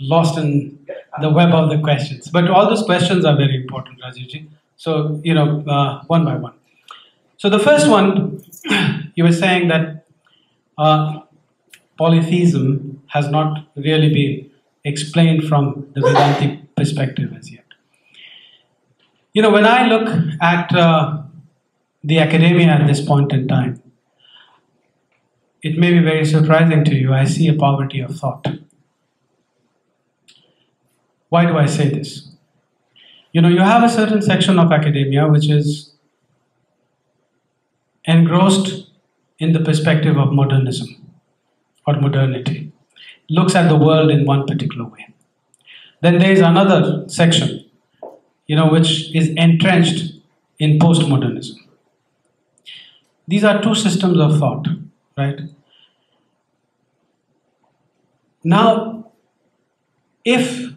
lost in the web of the questions. But all those questions are very important, Rajivji. So, one by one. So the first one, you were saying that polytheism has not really been explained from the Vedantic perspective as yet. When I look at the academia at this point in time, it may be very surprising to you, I see a poverty of thought. Why do I say this? You have a certain section of academia which is engrossed in the perspective of modernism or modernity, looks at the world in one particular way. Then there is another section, which is entrenched in postmodernism. These are two systems of thought, right? Now, if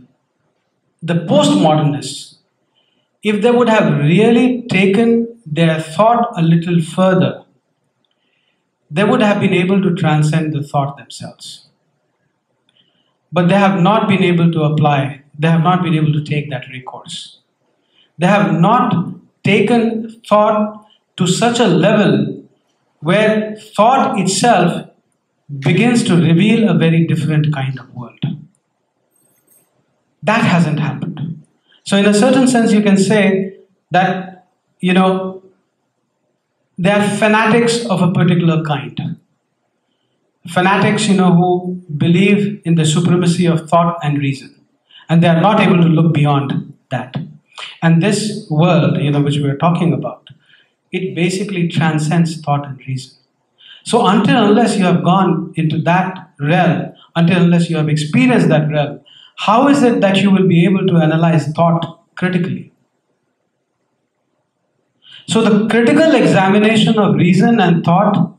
the postmodernists, if they would have really taken their thought a little further, they would have been able to transcend the thought themselves. But they have not been able to apply, they have not been able to take that recourse. They have not taken thought to such a level where thought itself begins to reveal a very different kind of world. That hasn't happened. So in a certain sense you can say that, they are fanatics of a particular kind. Fanatics, who believe in the supremacy of thought and reason. And they are not able to look beyond that. And this world, which we are talking about, it basically transcends thought and reason. So until unless you have gone into that realm, until unless you have experienced that realm, how is it that you will be able to analyze thought critically? So the critical examination of reason and thought,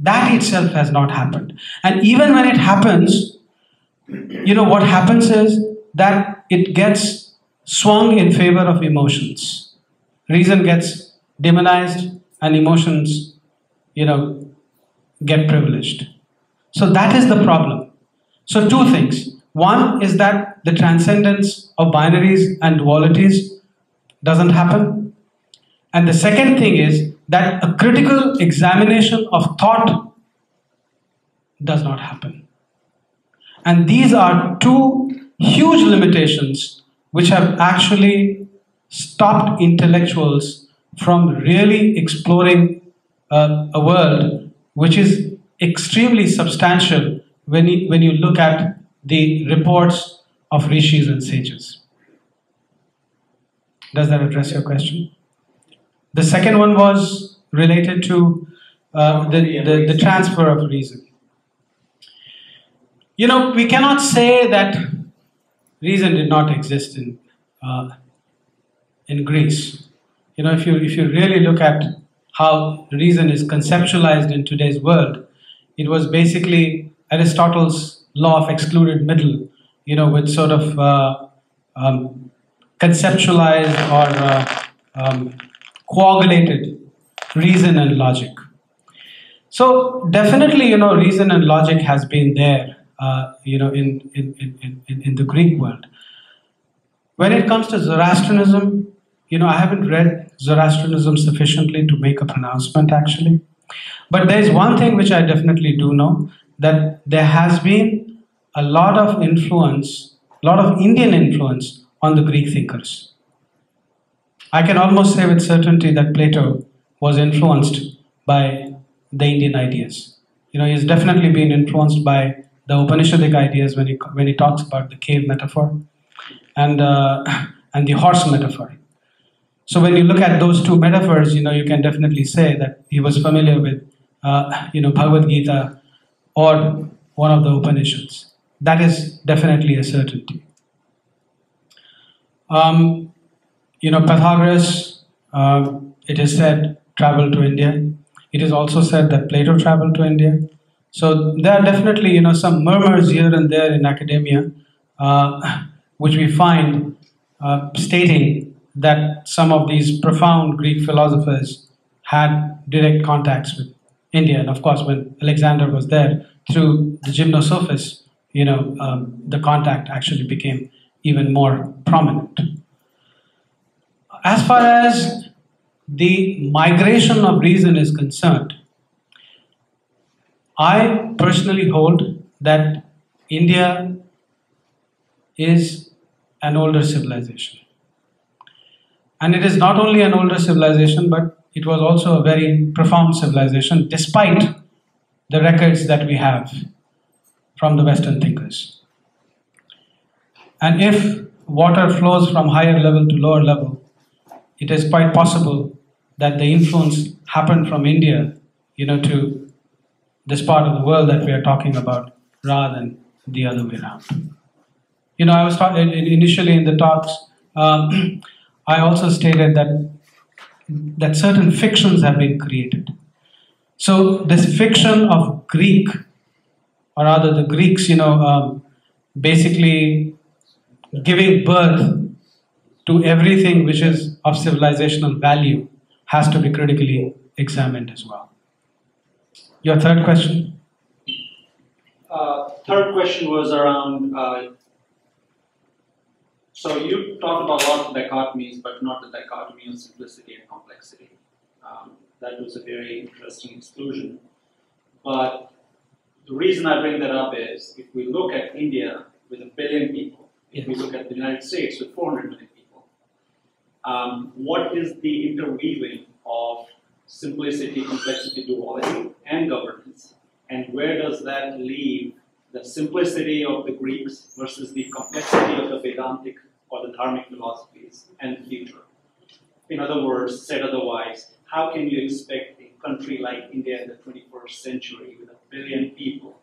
that itself has not happened. And even when it happens, what happens is that it gets swung in favor of emotions. Reason gets demonized and emotions, get privileged. So that is the problem. So two things. One is that the transcendence of binaries and dualities doesn't happen. And the second thing is that a critical examination of thought does not happen. And these are two huge limitations which have actually stopped intellectuals from really exploring a world which is extremely substantial when you look at the reports of rishis and sages. Does that address your question? The second one was related to the transfer of reason. We cannot say that reason did not exist in Greece. If you really look at how reason is conceptualized in today's world, it was basically Aristotle's law of excluded middle, which sort of conceptualized or coagulated reason and logic. So definitely, reason and logic has been there, in the Greek world. When it comes to Zoroastrianism, I haven't read Zoroastrianism sufficiently to make a pronouncement actually. But there is one thing which I definitely do know, that there has been a lot of influence, a lot of Indian influence on the Greek thinkers. I can almost say with certainty that Plato was influenced by the Indian ideas. He's definitely been influenced by the Upanishadic ideas when he talks about the cave metaphor and the horse metaphor. So when you look at those two metaphors, you can definitely say that he was familiar with, Bhagavad Gita or one of the Upanishads. That is definitely a certainty. Pythagoras, it is said, traveled to India. It is also said that Plato traveled to India. So there are definitely, some murmurs here and there in academia, which we find stating that some of these profound Greek philosophers had direct contacts with India. And of course, when Alexander was there, through the gymnosophists, the contact actually became even more prominent. As far as the migration of reason is concerned, I personally hold that India is an older civilization. And it is not only an older civilization, but it was also a very profound civilization, despite the records that we have from the Western thinkers. And if water flows from higher level to lower level, it is quite possible that the influence happened from India to this part of the world that we are talking about, rather than the other way around. I was talking initially in the talks. I also stated that certain fictions have been created. So this fiction of Greek, or rather the Greeks, basically giving birth to everything which is of civilizational value, has to be critically examined as well. Your third question? Third question was around, so you talked about a lot of dichotomies, but not the dichotomy of simplicity and complexity. That was a very interesting exclusion. But the reason I bring that up is, if we look at India with 1 billion people, if we look at the United States with 400 million people, what is the interweaving of simplicity, complexity, duality, and governance? And where does that leave the simplicity of the Greeks versus the complexity of the Vedantic or the Dharmic philosophies and the future? In other words, said otherwise, how can you expect a country like India in the 21st century with 1 billion people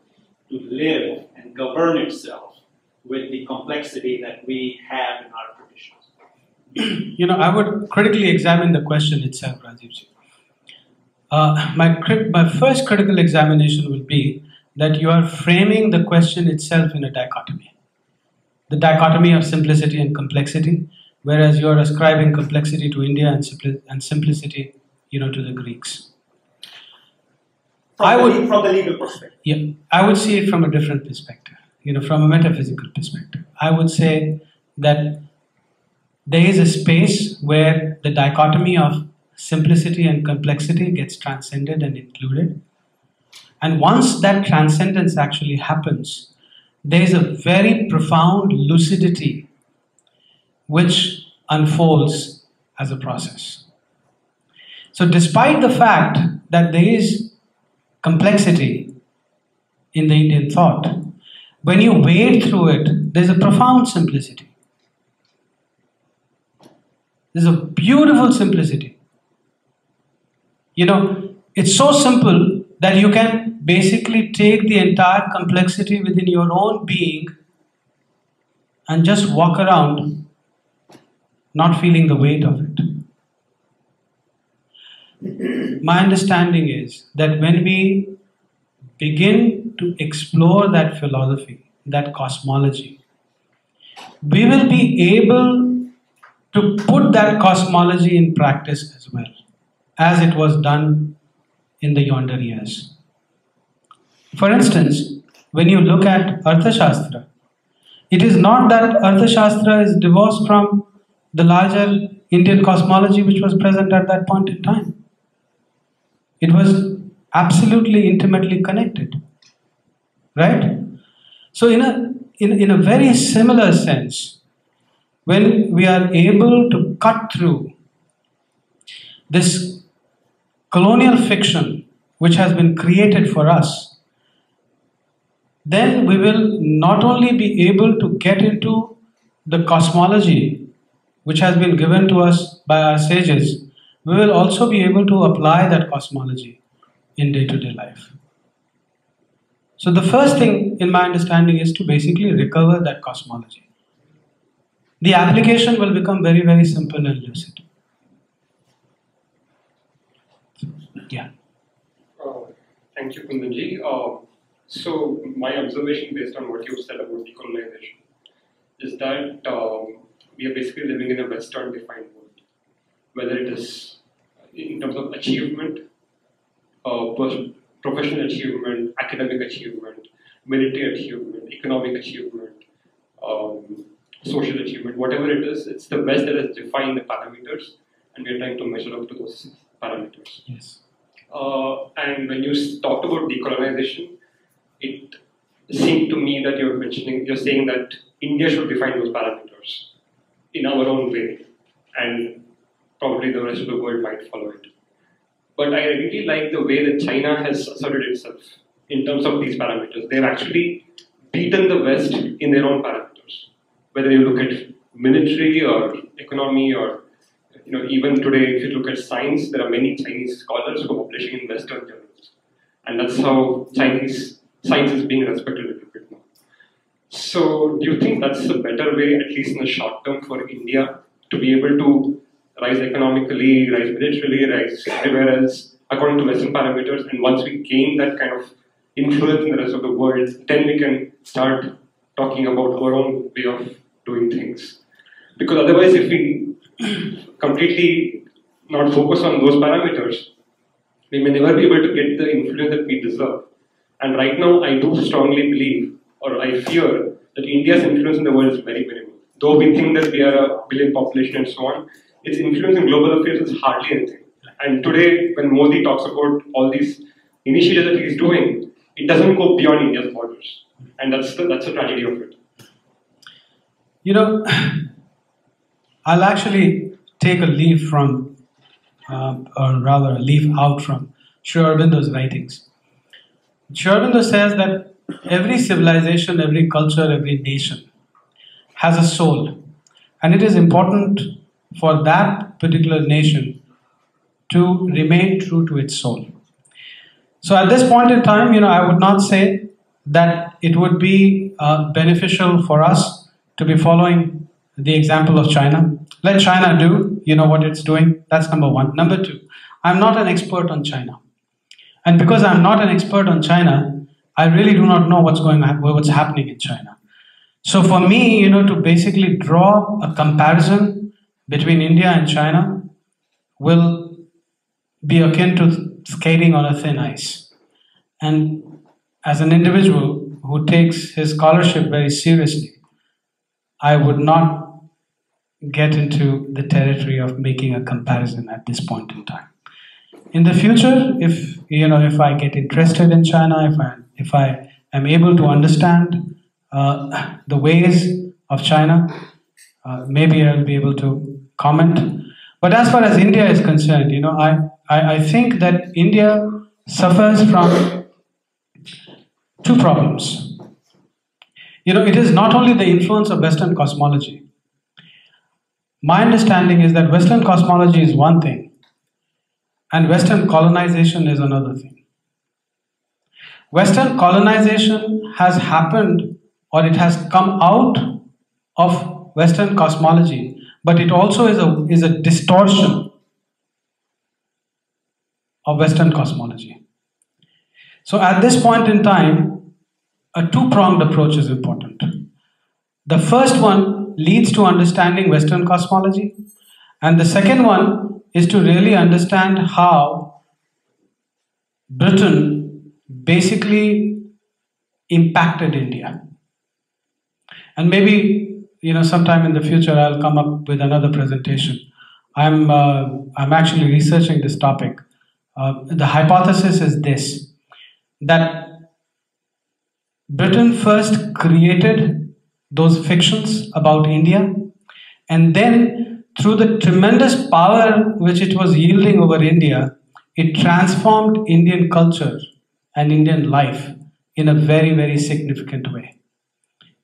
to live and govern itself with the complexity that we have in our traditions? I would critically examine the question itself, Rajivji. My first critical examination would be that you are framing the question itself in a dichotomy. The dichotomy of simplicity and complexity, whereas you are ascribing complexity to India and simplicity to the Greeks. From the legal perspective. Yeah, I would see it from a different perspective. From a metaphysical perspective, I would say that there is a space where the dichotomy of simplicity and complexity gets transcended and included. And once that transcendence actually happens, there is a very profound lucidity which unfolds as a process. So despite the fact that there is complexity in the Indian thought, when you wade through it, there's a profound simplicity. There's a beautiful simplicity. It's so simple that you can basically take the entire complexity within your own being and just walk around not feeling the weight of it. My understanding is that when we begin to explore that philosophy, that cosmology, we will be able to put that cosmology in practice as well, as it was done in the yonder years. For instance, when you look at Arthashastra, it is not that Arthashastra is divorced from the larger Indian cosmology which was present at that point in time. It was absolutely intimately connected, right? So in a very similar sense, when we are able to cut through this colonial fiction which has been created for us, then we will not only be able to get into the cosmology which has been given to us by our sages, we will also be able to apply that cosmology in day-to-day life. So the first thing in my understanding is to basically recover that cosmology. The application will become very, very simple and lucid. Yeah. Thank you, Kundanji. So my observation based on what you said about decolonization is that we are basically living in a Western defined world, whether it is in terms of achievement, professional achievement, academic achievement, military achievement, economic achievement, social achievement, whatever it is, it's the West that has defined the parameters, and we are trying to measure up to those parameters. Yes. And when you talked about decolonization, it seemed to me that you're saying that India should define those parameters in our own way, and probably the rest of the world might follow it. But I really like the way that China has asserted itself in terms of these parameters. They've actually beaten the West in their own parameters, whether you look at military or economy or even today, if you look at science, there are many Chinese scholars who are publishing in Western journals. And that's how Chinese science is being respected a little bit now. So do you think that's a better way, at least in the short term, for India to be able to rise economically, rise militarily, rise everywhere else, according to Western parameters, and once we gain that kind of influence in the rest of the world, then we can start talking about our own way of doing things? Because otherwise, if we completely not focus on those parameters, we may never be able to get the influence that we deserve. And right now, I do strongly believe, or I fear, that India's influence in the world is very minimal. Though we think that we are a billion population and so on, its influence in global affairs is hardly anything. And today, when Modi talks about all these initiatives that he's doing, it doesn't go beyond India's borders. And that's the tragedy of it. You know, I'll actually take a leaf from, or rather a leaf out from Sri Aurobindo's writings. Sri Aurobindo says that every civilization, every culture, every nation has a soul. And it is important for that particular nation to remain true to its soul. So at this point in time, you know, I would not say that it would be beneficial for us to be following the example of China. Let China do, you know, what it's doing. That's number one. Number two, I'm not an expert on China. And because I'm not an expert on China, I really do not know what's going on, what's happening in China. So for me, you know, to basically draw a comparison between India and China will be akin to skating on a thin ice. And as an individual who takes his scholarship very seriously, I would not get into the territory of making a comparison at this point in time. In the future, if you know, if I get interested in China, if I am able to understand the ways of China, maybe I'll be able to comment. But as far as India is concerned, you know, I think that India suffers from two problems. You know, it is not only the influence of Western cosmology. My understanding is that Western cosmology is one thing and Western colonization is another thing. Western colonization has happened, or it has come out of Western cosmology, but it also is a distortion of Western cosmology. So at this point in time, a two-pronged approach is important. The first one leads to understanding Western cosmology, and the second one is to really understand how Britain basically impacted India. And maybe, you know, sometime in the future I'll come up with another presentation. I'm actually researching this topic. The hypothesis is this, that Britain first created those fictions about India, and then through the tremendous power which it was yielding over India, it transformed Indian culture and Indian life in a very, very significant way.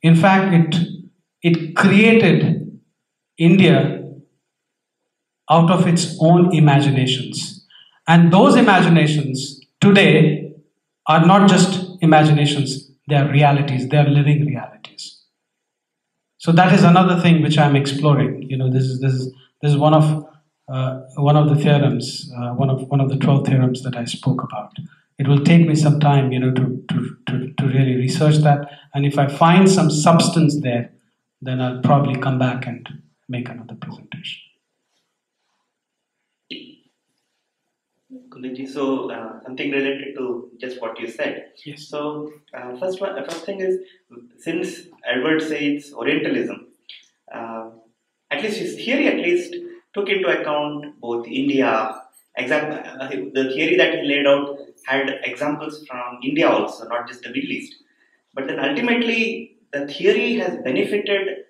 In fact, it created India out of its own imaginations. And those imaginations today are not just imaginations, they are realities, they are living realities. So that is another thing which I am exploring. You know, this is one of the theorems, one of the 12 theorems that I spoke about. It will take me some time, you know, to really research that. And if I find some substance there, then I'll probably come back and make another presentation. So something related to just what you said. Yes. So first thing is, since Edward Said's Orientalism, at least his theory, at least took into account both India. The theory that he laid out had examples from India also, not just the Middle East. But then ultimately, the theory has benefited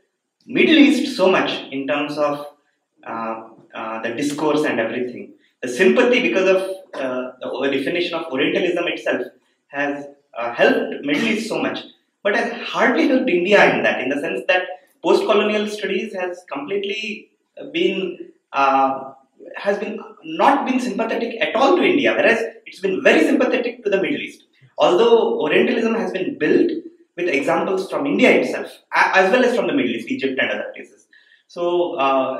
Middle East so much in terms of the discourse and everything. The sympathy, because of the definition of Orientalism itself, has helped Middle East so much, but has hardly helped India in the sense that post-colonial studies has completely been has been not been sympathetic at all to India, whereas it's been very sympathetic to the Middle East. Although Orientalism has been built with examples from India itself, as well as from the Middle East, Egypt and other places. So,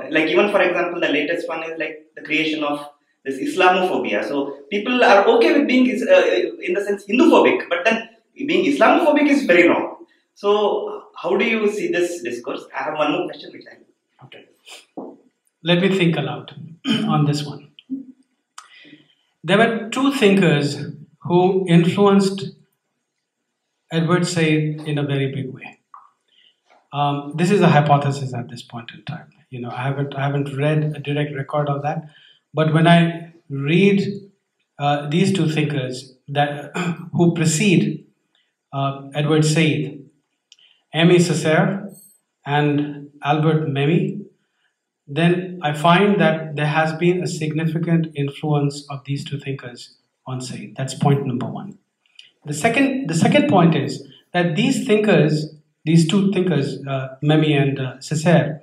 like even for example, the latest one is like the creation of this Islamophobia. So, people are okay with being, in the sense, Hinduphobic, but then being Islamophobic is very wrong. So, how do you see this discourse? I have one more question which I have. Okay. Let me think aloud on this one. There were two thinkers who influenced Edward Said in a very big way. This is a hypothesis at this point in time. You know, I haven't read a direct record of that, but when I read these two thinkers that who precede Edward Said, Amy Césaire and Albert Memmi, then I find that there has been a significant influence of these two thinkers on Said. That's point number one. The second point is that these thinkers, these two thinkers, Memmi and Césaire,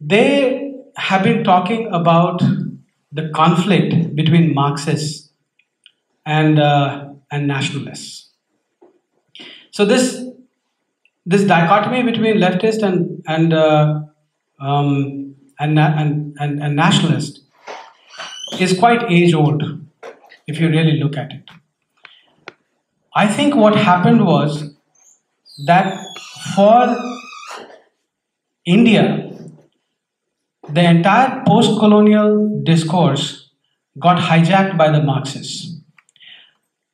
they have been talking about the conflict between Marxists and nationalists. So this dichotomy between leftist and nationalist is quite age-old, if you really look at it. I think what happened was that for India, the entire post-colonial discourse got hijacked by the Marxists.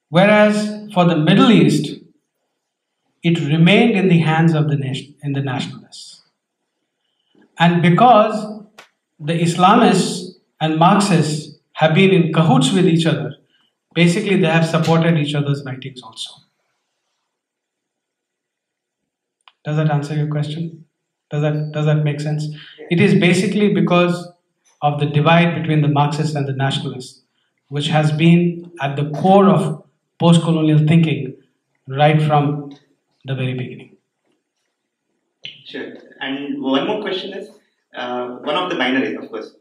Whereas for the Middle East, it remained in the hands of the nationalists. And because the Islamists and Marxists have been in cahoots with each other, basically they have supported each other's writings also. Does that answer your question? Does that make sense? It is basically because of the divide between the Marxists and the nationalists, which has been at the core of post-colonial thinking right from the very beginning. Sure. And one more question is, one of the binaries, of course,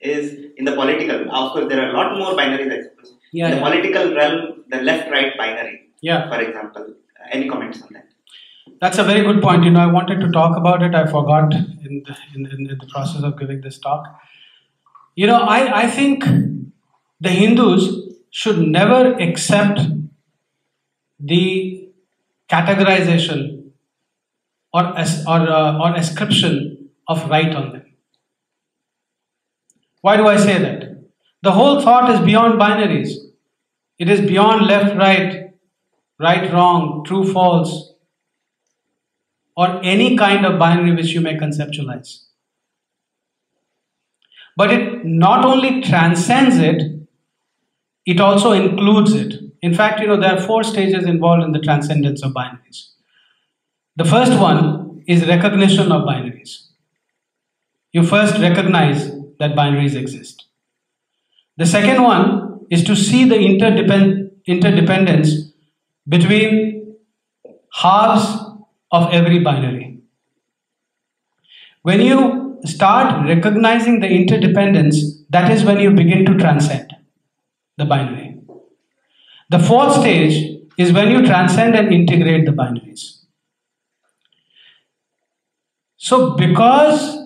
is in the political. Of course, there are a lot more binaries, I suppose. Yeah, in the political realm, the left-right binary, for example. Any comments on that? That's a very good point. You know, I wanted to talk about it. I forgot in the process of giving this talk. You know, I think the Hindus should never accept the categorization or ascription of right on them. Why do I say that? The whole thought is beyond binaries. It is beyond left, right, wrong, true, false, or any kind of binary which you may conceptualize. But it not only transcends it, it also includes it. In fact, you know, there are four stages involved in the transcendence of binaries. The first one is recognition of binaries. You first recognize that binaries exist. The second one is to see the interdependence between halves of every binary. When you start recognizing the interdependence, that is when you begin to transcend the binary. The fourth stage is when you transcend and integrate the binaries. So because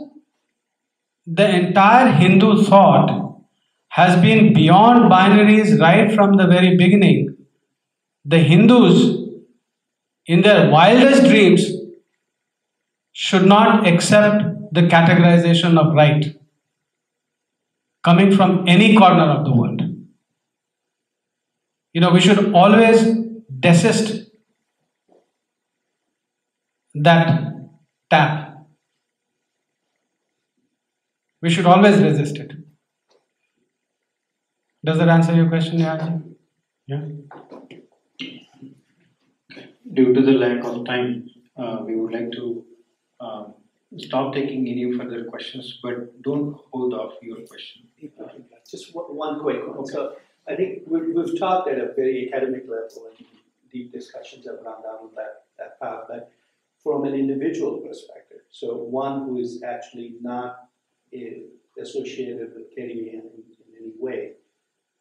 the entire Hindu thought has been beyond binaries right from the very beginning, the Hindus in their wildest dreams should not accept the categorization of right coming from any corner of the world. You know, we should always desist that tap. We should always resist it. Does that answer your question, Yaji? Yeah. Due to the lack of time, we would like to stop taking any further questions, but don't hold off your question. Just one quick one. Okay. So I think we've talked at a very academic level and deep discussions around that path, but from an individual perspective, so one who is actually not associated with carrying in any way.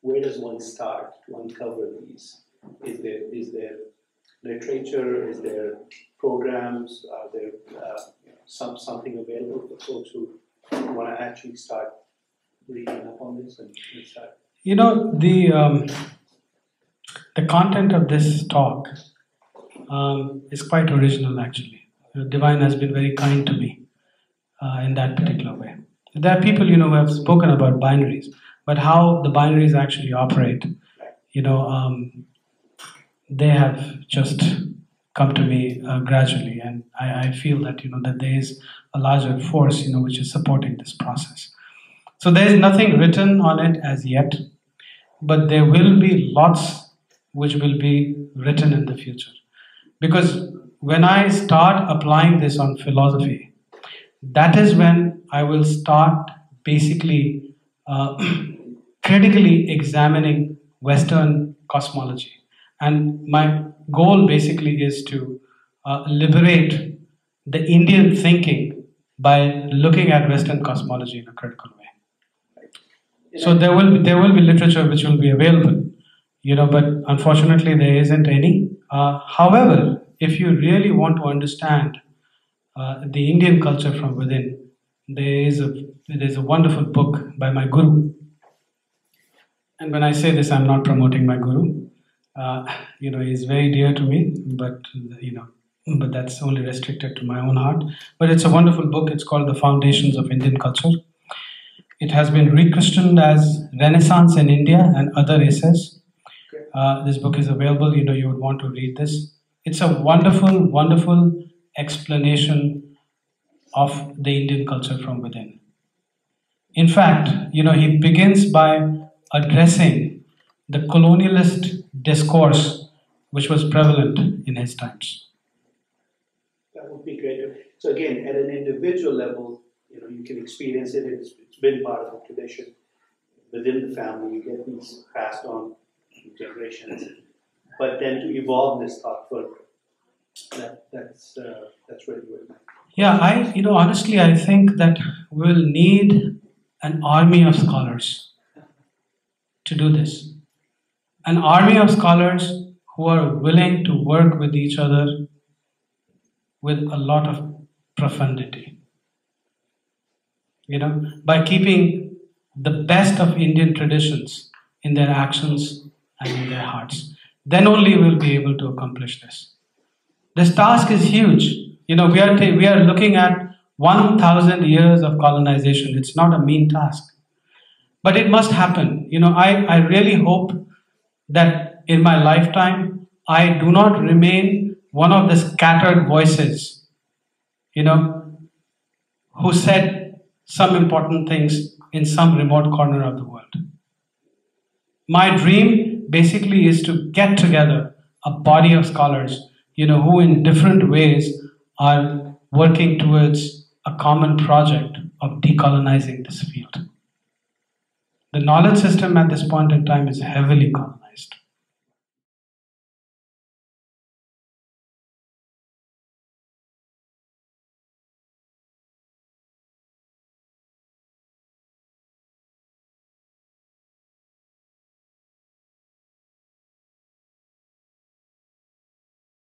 Where does one start to uncover these? Is there literature? Is there programs? Are there something available for folks who want to actually start reading up on this and start? You know, the content of this talk is quite original, actually. Divine has been very kind to me in that particular way. There are people, you know, who have spoken about binaries, but how the binaries actually operate, you know, they have just come to me gradually, and I feel that, you know, that there is a larger force, you know, which is supporting this process. So there is nothing written on it as yet, but there will be lots which will be written in the future. Because when I start applying this on philosophy, that is when I will start basically critically examining Western cosmology. And my goal basically is to liberate the Indian thinking by looking at Western cosmology in a critical way. So there will be literature which will be available, you know, but unfortunately there isn't any. However, if you really want to understand the Indian culture from within, there is a wonderful book by my guru. And when I say this, I'm not promoting my guru. You know, he's very dear to me, but you know, but that's only restricted to my own heart. But it's a wonderful book. It's called The Foundations of Indian Culture. It has been rechristened as Renaissance in India and Other Essays. This book is available. You know, you would want to read this. It's a wonderful, wonderful explanation of the Indian culture from within. In fact, you know, he begins by addressing the colonialist discourse which was prevalent in his times. That would be great. So again, at an individual level, you know, you can experience it. It's been part of the tradition. Within the family, you get these passed on generations. But then to evolve this thought further, that's where you are. Yeah, you know, honestly, I think that we'll need an army of scholars to do this. An army of scholars who are willing to work with each other with a lot of profundity. You know, by keeping the best of Indian traditions in their actions and in their hearts. Then only we'll be able to accomplish this. This task is huge. You know, we are looking at 1,000 years of colonization. It's not a mean task. But it must happen. You know, I really hope that in my lifetime, I do not remain one of the scattered voices, you know, who said some important things in some remote corner of the world. My dream basically is to get together a body of scholars, you know, who in different ways are working towards a common project of decolonizing this field. The knowledge system at this point in time is heavily colonized.